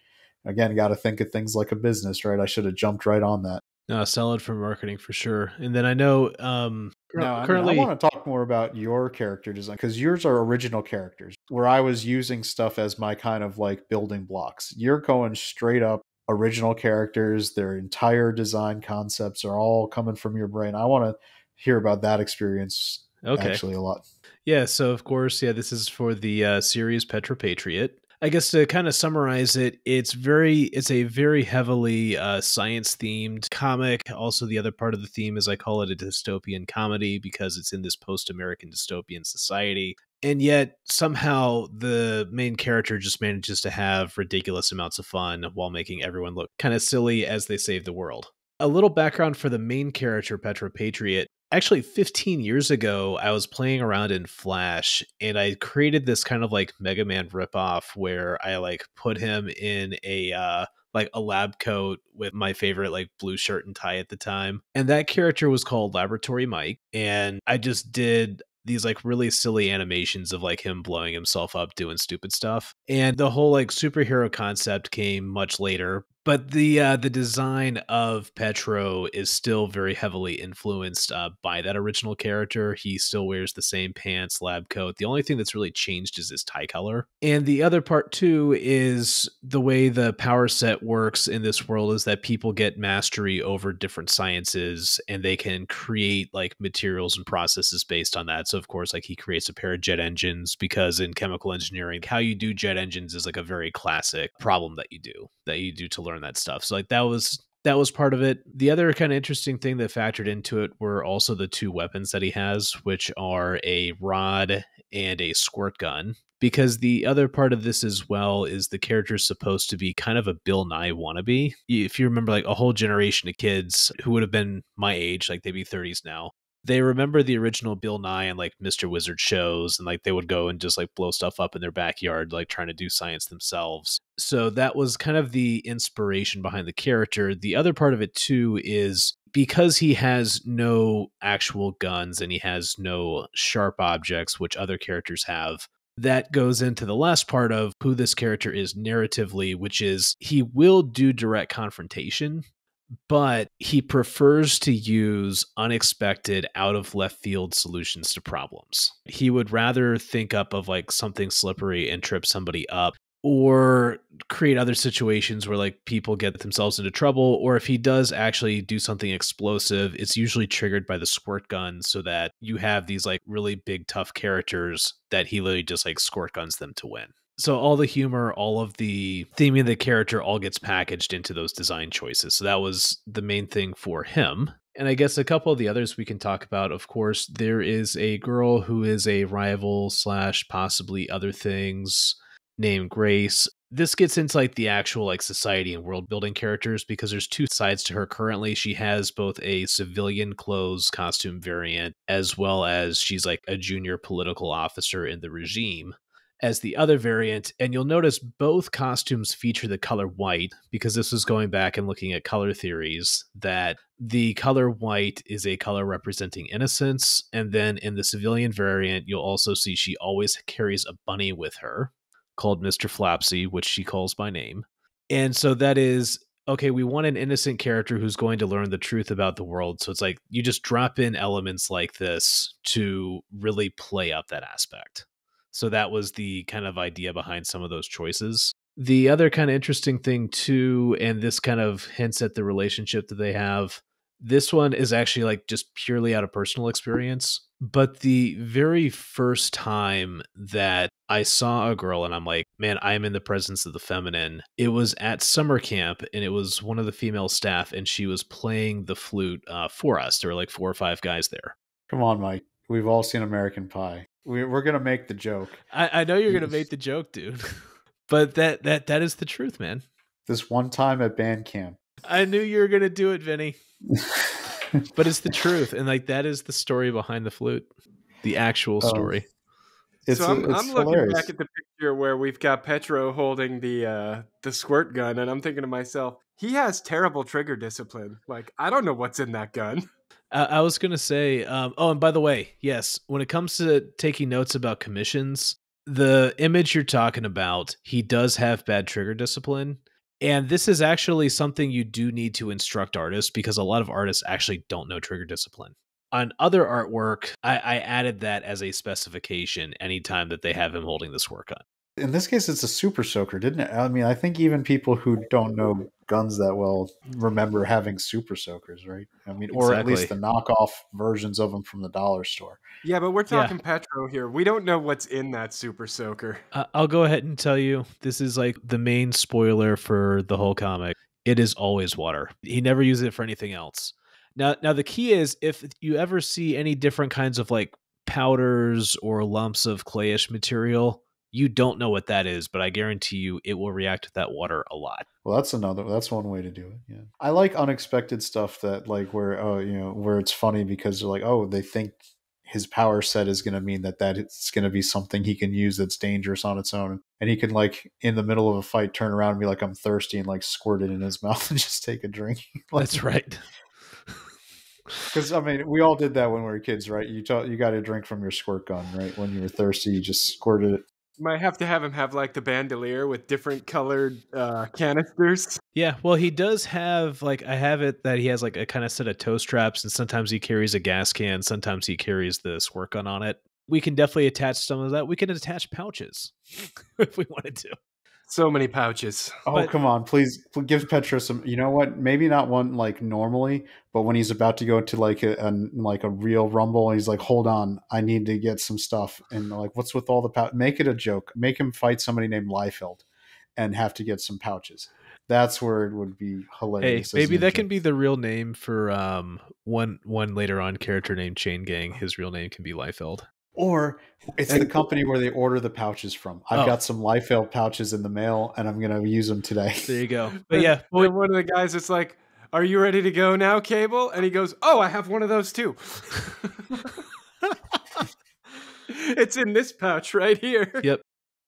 Again, got to think of things like a business, right? I should have jumped right on that. No, solid for marketing for sure. And then I know um, now, currently I, mean, I want to talk more about your character design, because yours are original characters where I was using stuff as my kind of like building blocks. You're going straight up original characters. Their entire design concepts are all coming from your brain. I want to hear about that experience. Okay. Actually a lot. Yeah. So of course, yeah, this is for the uh, series Petra Patriot. I guess to kind of summarize it, it's very, it's a very heavily uh, science themed comic. Also, the other part of the theme is I call it a dystopian comedy because it's in this post-American dystopian society. And yet somehow the main character just manages to have ridiculous amounts of fun while making everyone look kind of silly as they save the world. A little background for the main character, Petra Patriot. Actually, fifteen years ago, I was playing around in Flash and I created this kind of like Mega Man ripoff where I like put him in a uh, like a lab coat with my favorite like blue shirt and tie at the time. And that character was called Laboratory Mike. And I just did these like really silly animations of like him blowing himself up, doing stupid stuff. And the whole like superhero concept came much later. But the uh, the design of Petro is still very heavily influenced uh, by that original character. He still wears the same pants, lab coat. The only thing that's really changed is his tie color. And the other part, too, is the way the power set works in this world is that people get mastery over different sciences and they can create like materials and processes based on that. So, of course, like he creates a pair of jet engines because in chemical engineering, how you do jet engines is like a very classic problem that you do, that you do to learn. learn that stuff. So like that was that was part of it. The other kind of interesting thing that factored into it were also the two weapons that he has, which are a rod and a squirt gun. Because the other part of this as well is the character is supposed to be kind of a Bill Nye wannabe. If you remember like a whole generation of kids who would have been my age, like they'd be thirties now. They remember the original Bill Nye and like Mister Wizard shows and like they would go and just like blow stuff up in their backyard, like trying to do science themselves. So that was kind of the inspiration behind the character. The other part of it, too, is because he has no actual guns and he has no sharp objects, which other characters have. That goes into the last part of who this character is narratively, which is he will do direct confrontation. But he prefers to use unexpected, out of left field solutions to problems. He would rather think up of like something slippery and trip somebody up or create other situations where like people get themselves into trouble. Or if he does actually do something explosive, it's usually triggered by the squirt gun so that you have these like really big, tough characters that he literally just like squirt guns them to win. So all the humor, all of the theming of the character all gets packaged into those design choices. So that was the main thing for him. And I guess a couple of the others we can talk about. Of course, there is a girl who is a rival slash possibly other things named Grace. This gets into like the actual like society and world building characters because there's two sides to her currently. She has both a civilian clothes costume variant as well as she's like a junior political officer in the regime. As the other variant, and you'll notice both costumes feature the color white, because this was going back and looking at color theories, that the color white is a color representing innocence, and then in the civilian variant, you'll also see she always carries a bunny with her, called Mister Flopsy, which she calls by name. And so that is, okay, we want an innocent character who's going to learn the truth about the world, so it's like, you just drop in elements like this to really play up that aspect. So that was the kind of idea behind some of those choices. The other kind of interesting thing, too, and this kind of hints at the relationship that they have, this one is actually like just purely out of personal experience. But the very first time that I saw a girl and I'm like, man, I am in the presence of the feminine. It was at summer camp and it was one of the female staff and she was playing the flute uh, for us. There were like four or five guys there. Come on, Mike. We've all seen American Pie. We're going to make the joke. I, I know you're going to make the joke, dude. But that, that, that is the truth, man. This one time at band camp. I knew you were going to do it, Vinny. But it's the truth. And like that is the story behind the flute. The actual story. Oh. It's, so I'm, it's I'm looking back at the picture where we've got Petro holding the uh, the squirt gun. And I'm thinking to myself, he has terrible trigger discipline. Like, I don't know what's in that gun. Uh, I was going to say, um, oh, and by the way, yes, when it comes to taking notes about commissions, the image you're talking about, he does have bad trigger discipline. And this is actually something you do need to instruct artists, because a lot of artists actually don't know trigger discipline. On other artwork, I, I added that as a specification anytime that they have him holding this work on. In this case, it's a super soaker, didn't it? I mean, I think even people who don't know guns that well remember having super soakers, right? I mean, or exactly. At least the knockoff versions of them from the dollar store. Yeah, but we're talking yeah. Petro here. We don't know what's in that super soaker. Uh, I'll go ahead and tell you, this is like the main spoiler for the whole comic. It is always water. He never uses it for anything else. Now, now the key is, if you ever see any different kinds of like powders or lumps of clayish material, you don't know what that is, but I guarantee you it will react to that water a lot. Well, that's another, that's one way to do it. Yeah. I like unexpected stuff that like where, oh, you know, where it's funny because they're like, oh, they think his power set is going to mean that that it's going to be something he can use that's dangerous on its own. And he can like in the middle of a fight, turn around and be like, I'm thirsty, and like squirt it in his mouth and just take a drink. Like, that's right. Because, I mean, we all did that when we were kids, right? You taught, you got a drink from your squirt gun, right? When you were thirsty, you just squirted it. Might have to have him have like the bandolier with different colored uh, canisters. Yeah, well, he does have like, I have it that he has like a kind of set of toe straps, and sometimes he carries a gas can. Sometimes he carries this work gun on it. We can definitely attach some of that. We can attach pouches if we wanted to. So many pouches. Oh, but, come on. Please give Petro some, you know what? Maybe not one like normally, but when he's about to go to like a, a like a real rumble, he's like, hold on, I need to get some stuff. And like, what's with all the pouch? Make it a joke. Make him fight somebody named Liefeld and have to get some pouches. That's where it would be hilarious. Hey, maybe that can be the real name for um one, one later on character named Chain Gang. His real name can be Liefeld. Or it's the company where they order the pouches from. I've oh. got some Liefeld pouches in the mail, and I'm going to use them today. There you go. But yeah, well, one of the guys, it's like, are you ready to go now, Cable? And he goes, oh, I have one of those too. It's in this pouch right here. Yep.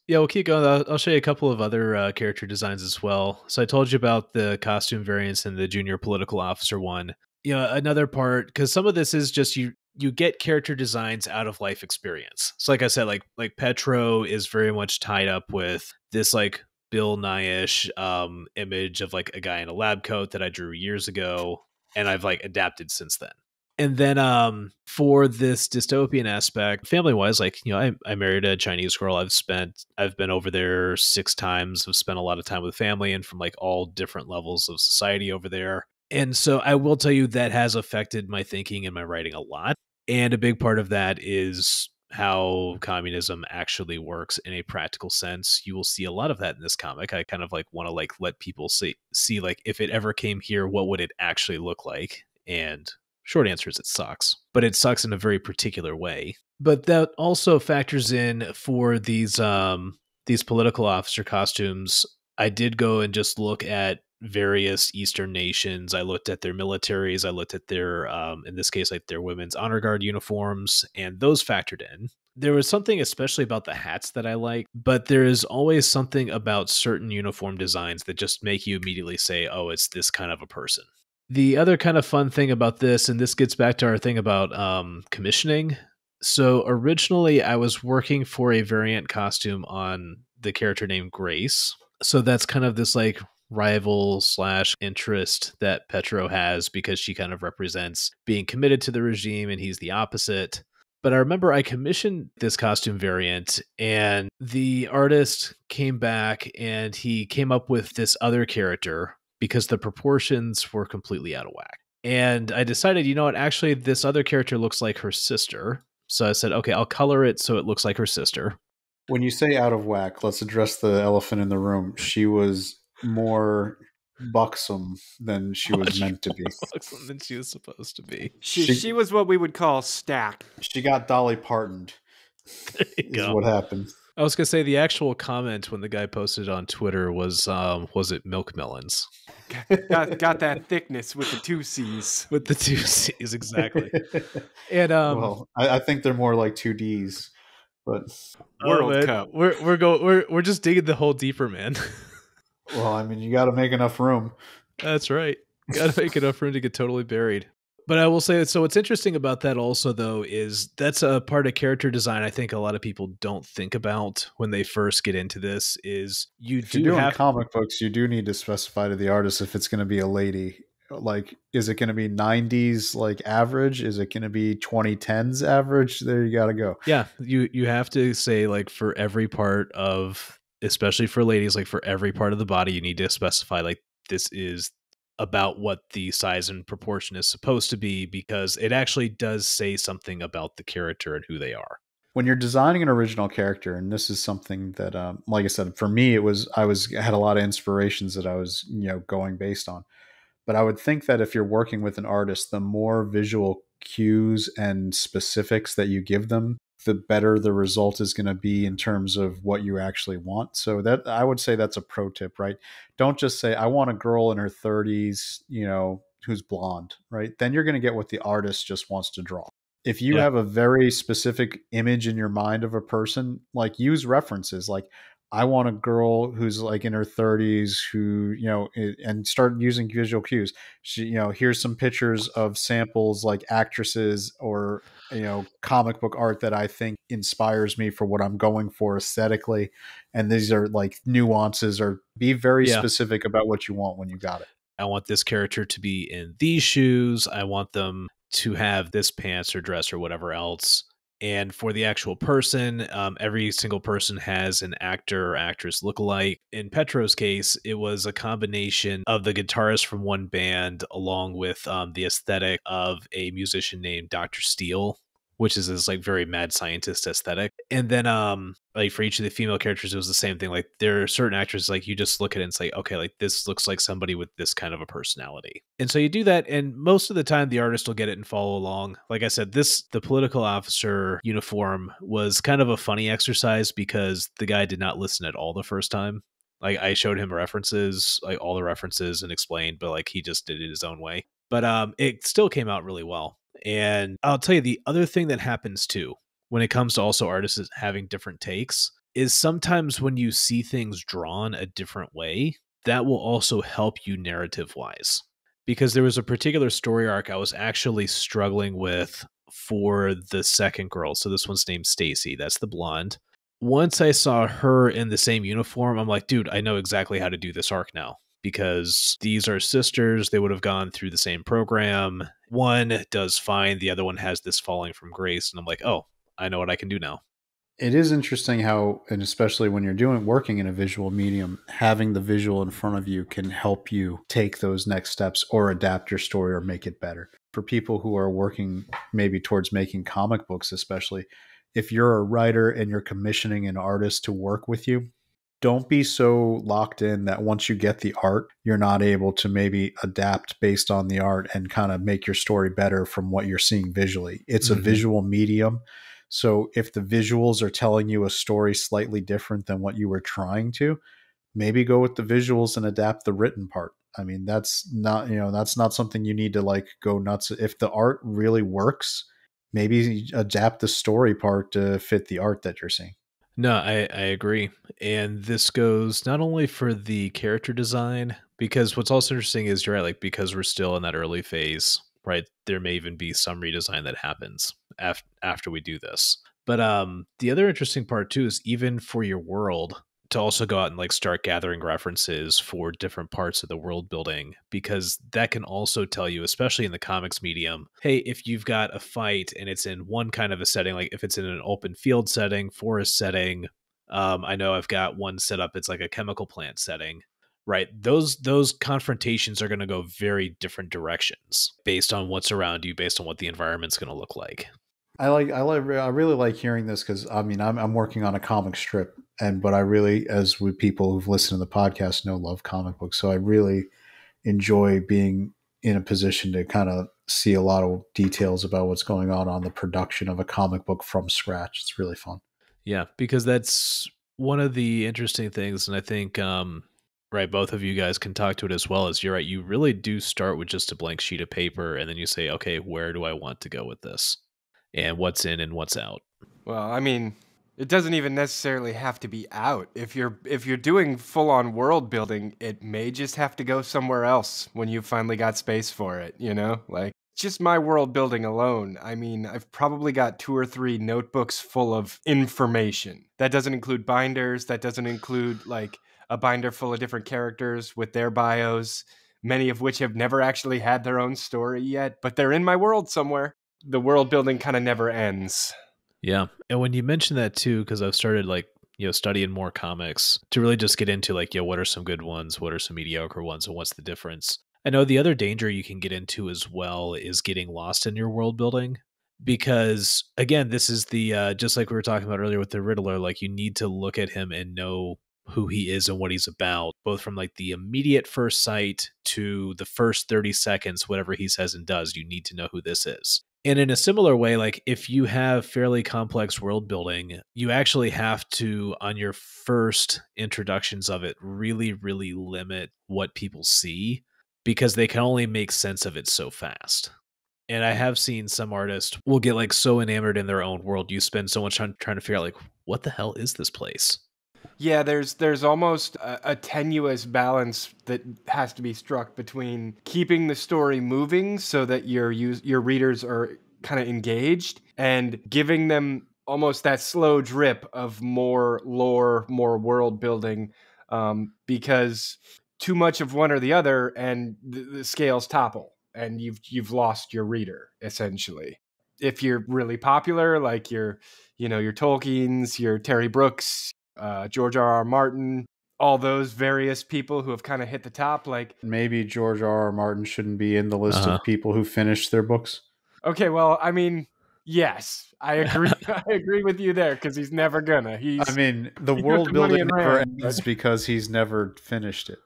Yeah, we'll keep going. I'll, I'll show you a couple of other uh, character designs as well. So I told you about the costume variants and the junior political officer one. You know, another part, because some of this is just you. you get character designs out of life experience. So like I said, like, like Petro is very much tied up with this like Bill Nye-ish um, image of like a guy in a lab coat that I drew years ago. And I've like adapted since then. And then um, for this dystopian aspect, family wise, like, you know, I, I married a Chinese girl. I've spent, I've been over there six times. I've spent a lot of time with family and from like all different levels of society over there. And so I will tell you that has affected my thinking and my writing a lot. And a big part of that is how communism actually works in a practical sense. You will see a lot of that in this comic. I kind of like want to like let people see, see like if it ever came here, what would it actually look like? And short answer is it sucks, but it sucks in a very particular way. But that also factors in for these, um, these political officer costumes. I did go and just look at various Eastern nations. I looked at their militaries. I looked at their, um, in this case, like their women's honor guard uniforms, and those factored in. There was something especially about the hats that I like, but there is always something about certain uniform designs that just make you immediately say, oh, it's this kind of a person. The other kind of fun thing about this, and this gets back to our thing about um, commissioning. So originally I was working for a variant costume on the character named Grace. So that's kind of this like rival slash interest that Petro has, because she kind of represents being committed to the regime and he's the opposite. But I remember I commissioned this costume variant, and the artist came back and he came up with this other character because the proportions were completely out of whack. And I decided, you know what, actually this other character looks like her sister. So I said, okay, I'll color it so it looks like her sister. When you say out of whack, let's address the elephant in the room. She was more buxom than she was meant to be. Buxom than she was supposed to be. She, she, she was what we would call stacked. She got Dolly Partoned. There you is go. What happened. I was gonna say the actual comment when the guy posted on Twitter was, um, was it milk melons? Got, got that thickness with the two C's. With the two C's, exactly. And um, well, I, I think they're more like two D's. But World oh, Cup. We're we're going we're we're just digging the hole deeper, man. Well, I mean, you got to make enough room. That's right. Got to make enough room to get totally buried. But I will say that, so what's interesting about that also, though, is that's a part of character design I think a lot of people don't think about when they first get into this, is you if do you're doing have comic books, you do need to specify to the artist if it's going to be a lady. Like, is it going to be nineties like average? Is it going to be twenty tens average? There you got to go. Yeah. You, you have to say, like, for every part of, especially for ladies, like for every part of the body, you need to specify, like, this is about what the size and proportion is supposed to be, because it actually does say something about the character and who they are. When you're designing an original character, and this is something that, um, like I said, for me, it was, I was, I had a lot of inspirations that I was, you know, going based on. But I would think that if you're working with an artist, the more visual cues and specifics that you give them, the better the result is going to be in terms of what you actually want. So that, I would say that's a pro tip, right? Don't just say, I want a girl in her thirties, you know, who's blonde, right? Then you're going to get what the artist just wants to draw. If you yeah. have a very specific image in your mind of a person, like, use references, like, I want a girl who's like in her thirties, who, you know, and start using visual cues. She, you know, here's some pictures of samples, like actresses or, you know, comic book art that I think inspires me for what I'm going for aesthetically. And these are like nuances, or be very yeah. specific about what you want when you got it. I want this character to be in these shoes. I want them to have this pants or dress or whatever else. And for the actual person, um, every single person has an actor or actress lookalike. In Petro's case, it was a combination of the guitarist from one band along with um, the aesthetic of a musician named Doctor Steele, which is this like very mad scientist aesthetic. And then um, like for each of the female characters, it was the same thing. Like, there are certain actresses, like, you just look at it and say, okay, like, this looks like somebody with this kind of a personality. And so you do that. And most of the time the artist will get it and follow along. Like I said, this, the political officer uniform was kind of a funny exercise because the guy did not listen at all the first time. Like, I showed him references, like all the references, and explained, but like he just did it his own way. But um, it still came out really well. And I'll tell you, the other thing that happens too, when it comes to also artists having different takes, is sometimes when you see things drawn a different way, that will also help you narrative wise. Because there was a particular story arc I was actually struggling with for the second girl. So this one's named Stacy. That's the blonde. Once I saw her in the same uniform, I'm like, dude, I know exactly how to do this arc now. Because these are sisters, they would have gone through the same program. One does fine, the other one has this falling from grace. And I'm like, oh, I know what I can do now. It is interesting how, and especially when you're doing working in a visual medium, having the visual in front of you can help you take those next steps or adapt your story or make it better. For people who are working maybe towards making comic books, especially, if you're a writer and you're commissioning an artist to work with you, don't be so locked in that once you get the art, you're not able to maybe adapt based on the art and kind of make your story better from what you're seeing visually. It's mm-hmm. a visual medium. So if the visuals are telling you a story slightly different than what you were trying to, maybe go with the visuals and adapt the written part. I mean, that's not, you know, that's not something you need to like go nuts. If the art really works, maybe adapt the story part to fit the art that you're seeing. No, I, I agree. And this goes not only for the character design, because what's also interesting is, you're right, like, because we're still in that early phase, right? There may even be some redesign that happens af after we do this. But um, the other interesting part too is, even for your world, to also go out and like start gathering references for different parts of the world building, because that can also tell you, especially in the comics medium, hey, if you've got a fight and it's in one kind of a setting, like if it's in an open field setting, forest setting, um, I know I've got one set up, it's like a chemical plant setting, right? Those, those confrontations are going to go very different directions based on what's around you, based on what the environment's going to look like. I like, I like, I really like hearing this, because I mean, I'm, I'm working on a comic strip, and, but I really, as with people who've listened to the podcast know, love comic books. So I really enjoy being in a position to kind of see a lot of details about what's going on on the production of a comic book from scratch. It's really fun. Yeah. Because that's one of the interesting things. And I think, um, right, both of you guys can talk to it as well, as you're right. You really do start with just a blank sheet of paper, and then you say, okay, where do I want to go with this? And what's in and what's out. Well, I mean, it doesn't even necessarily have to be out. If you're if you're doing full-on world building, it may just have to go somewhere else when you've finally got space for it, you know? Like, just my world building alone, I mean, I've probably got two or three notebooks full of information. That doesn't include binders. That doesn't include like a binder full of different characters with their bios, many of which have never actually had their own story yet, but they're in my world somewhere. The world building kind of never ends. Yeah. And when you mention that too, because I've started like, you know, studying more comics to really just get into like, yo, what are some good ones? What are some mediocre ones? And what's the difference? I know the other danger you can get into as well is getting lost in your world building, because again, this is the, uh, just like we were talking about earlier with the Riddler, like you need to look at him and know who he is and what he's about, both from like the immediate first sight to the first thirty seconds, whatever he says and does, you need to know who this is. And in a similar way, like if you have fairly complex world building, you actually have to, on your first introductions of it, really, really limit what people see, because they can only make sense of it so fast. And I have seen some artists will get like so enamored in their own world. You spend so much time trying to figure out like, what the hell is this place? Yeah, there's there's almost a, a tenuous balance that has to be struck between keeping the story moving so that your your readers are kind of engaged and giving them almost that slow drip of more lore, more world building, um, because too much of one or the other and the, the scales topple and you've you've lost your reader essentially. If you're really popular, like your you know your Tolkien's, your Terry Brooks, Uh, George R R. Martin, all those various people who have kind of hit the top, like maybe George R R. Martin shouldn't be in the list uh-huh. of people who finished their books. Okay, well, I mean, yes, I agree. I agree with you there, because he's never gonna. He's. I mean, the world building never ends because he's never finished it.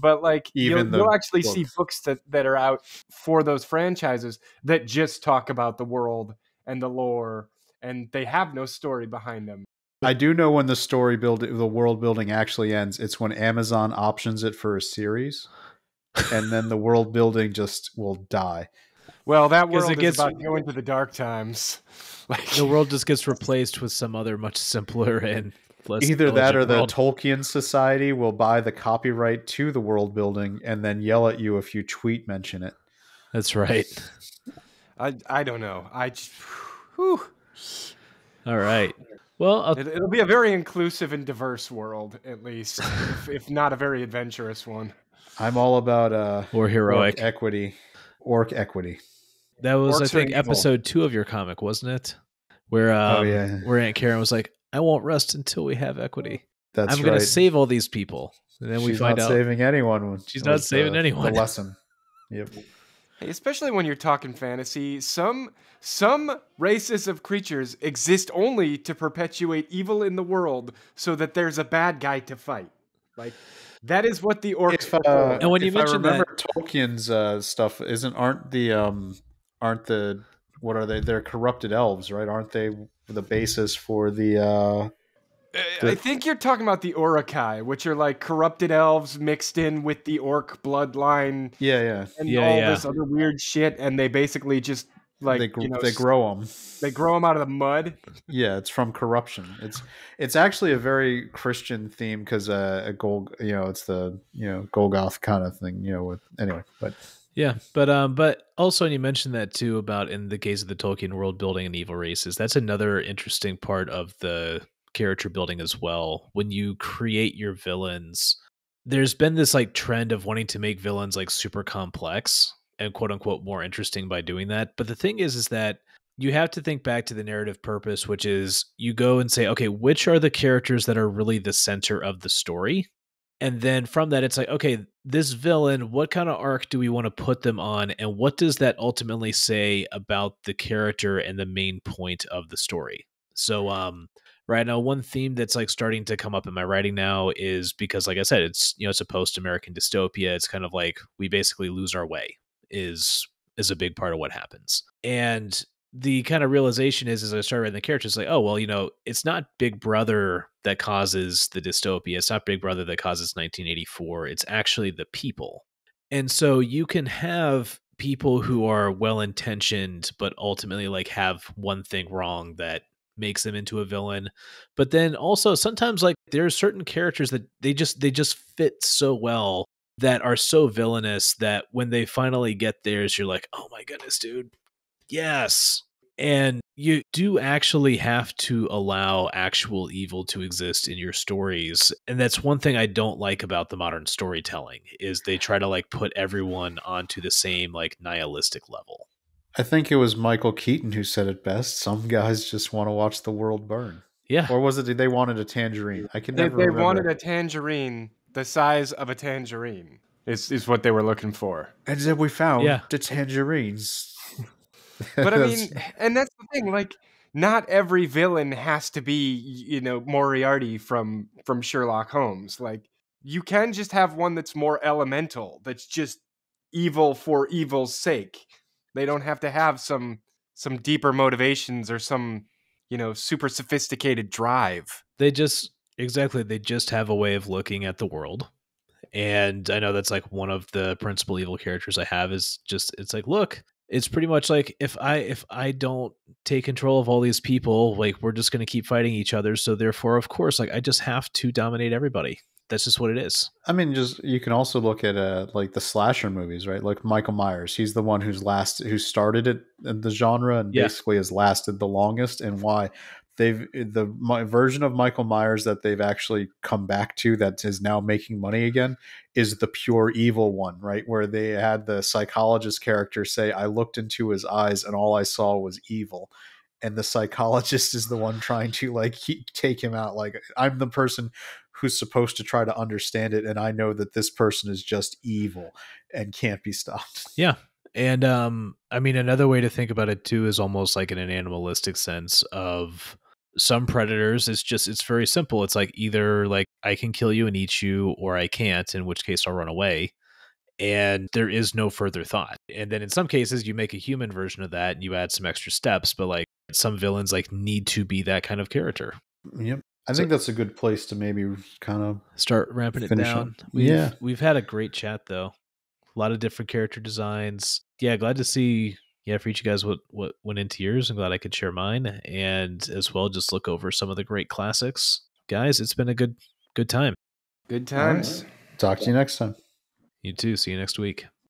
But like, Even you'll, you'll actually books. see books that that are out for those franchises that just talk about the world and the lore, and they have no story behind them. I do know when the story building, the world building actually ends. It's when Amazon options it for a series, and then the world building just will die. Well, that world it gets, is about going to the dark times. Like the world just gets replaced with some other much simpler and less. Either that, or the world. Tolkien Society will buy the copyright to the world building and then yell at you if you tweet mention it. That's right. I I don't know. I. Just, whew. All right. Well, I'll it'll be a very inclusive and diverse world, at least, if, if not a very adventurous one. I'm all about uh, or heroic orc equity, orc equity. That was, Orcs I think, episode two of your comic, wasn't it? Where um, oh, yeah. where Aunt Karen was like, "I won't rest until we have equity. That's I'm right. going to save all these people." And then she's we find out saving anyone. She's not saving the, anyone. The lesson. Yep. Especially when you're talking fantasy, some some races of creatures exist only to perpetuate evil in the world, so that there's a bad guy to fight. Like that is what the orcs. If, uh, and when you mentioned that, Tolkien's uh, stuff isn't aren't the um aren't the what are they? They're corrupted elves, right? Aren't they the basis for the? Uh, I think you're talking about the Uruk-hai, which are like corrupted elves mixed in with the orc bloodline. Yeah, yeah. And yeah, all yeah. this other weird shit. And they basically just like, they, you know, they grow them. They grow them out of the mud. Yeah, it's from corruption. It's it's actually a very Christian theme because uh, a Gol, you know, it's the, you know, Golgoth kind of thing, you know, with anyway, but. Yeah, but um, but also, and you mentioned that too about in the case of the Tolkien world building and evil races, that's another interesting part of the character building as well. When you create your villains, there's been this like trend of wanting to make villains like super complex and quote unquote more interesting by doing that. But the thing is, is that you have to think back to the narrative purpose, which is you go and say, okay, which are the characters that are really the center of the story? And then from that, it's like, okay, this villain, what kind of arc do we want to put them on? And what does that ultimately say about the character and the main point of the story? So, um, right now, one theme that's like starting to come up in my writing now is because, like I said, it's, you know, it's a post-American dystopia. It's kind of like we basically lose our way is is a big part of what happens. And the kind of realization is, as I started writing the characters, like, oh, well, you know, it's not Big Brother that causes the dystopia. It's not Big Brother that causes nineteen eighty-four. It's actually the people. And so you can have people who are well-intentioned, but ultimately like have one thing wrong that makes them into a villain. But then also sometimes like there are certain characters that they just they just fit so well that are so villainous that when they finally get theirs, you're like, oh my goodness, dude. Yes. And you do actually have to allow actual evil to exist in your stories. And that's one thing I don't like about the modern storytelling, is they try to like put everyone onto the same like nihilistic level. I think it was Michael Keaton who said it best. Some guys just want to watch the world burn. Yeah. Or was it they wanted a tangerine? I can never they, they remember. They wanted a tangerine the size of a tangerine is, is what they were looking for. And then we found yeah. the tangerines. But I mean, and that's the thing, like, not every villain has to be, you know, Moriarty from, from Sherlock Holmes. Like, you can just have one that's more elemental, that's just evil for evil's sake. They don't have to have some, some deeper motivations or some, you know, super sophisticated drive. They just, exactly, they just have a way of looking at the world. And I know that's like one of the principal evil characters I have is just, it's like, look, it's pretty much like, if I if I don't take control of all these people, like, we're just going to keep fighting each other. So therefore, of course, like, I just have to dominate everybody. That's just what it is. I mean, just you can also look at uh, like the slasher movies, right? Like Michael Myers, he's the one who's last, who started it in the genre, and yeah. basically has lasted the longest. And why they've the my version of Michael Myers that they've actually come back to, that is now making money again, is the pure evil one, right? Where they had the psychologist character say, "I looked into his eyes, and all I saw was evil." And the psychologist is the one trying to like he, take him out. Like, I'm the person who's supposed to try to understand it, and I know that this person is just evil and can't be stopped. Yeah. And um, I mean, another way to think about it too is almost like in an animalistic sense of some predators. It's just, it's very simple. It's like either like I can kill you and eat you, or I can't, in which case I'll run away. And there is no further thought. And then in some cases you make a human version of that and you add some extra steps, but like some villains like need to be that kind of character. Yep. I so think that's a good place to maybe kind of start ramping it down. We've, yeah. We've had a great chat though. A lot of different character designs. Yeah. Glad to see yeah, for each of you guys what, what went into yours. I'm glad I could share mine, and as well, just look over some of the great classics. Guys, it's been a good, good time. Good times. Right. Talk to you next time. You too. See you next week.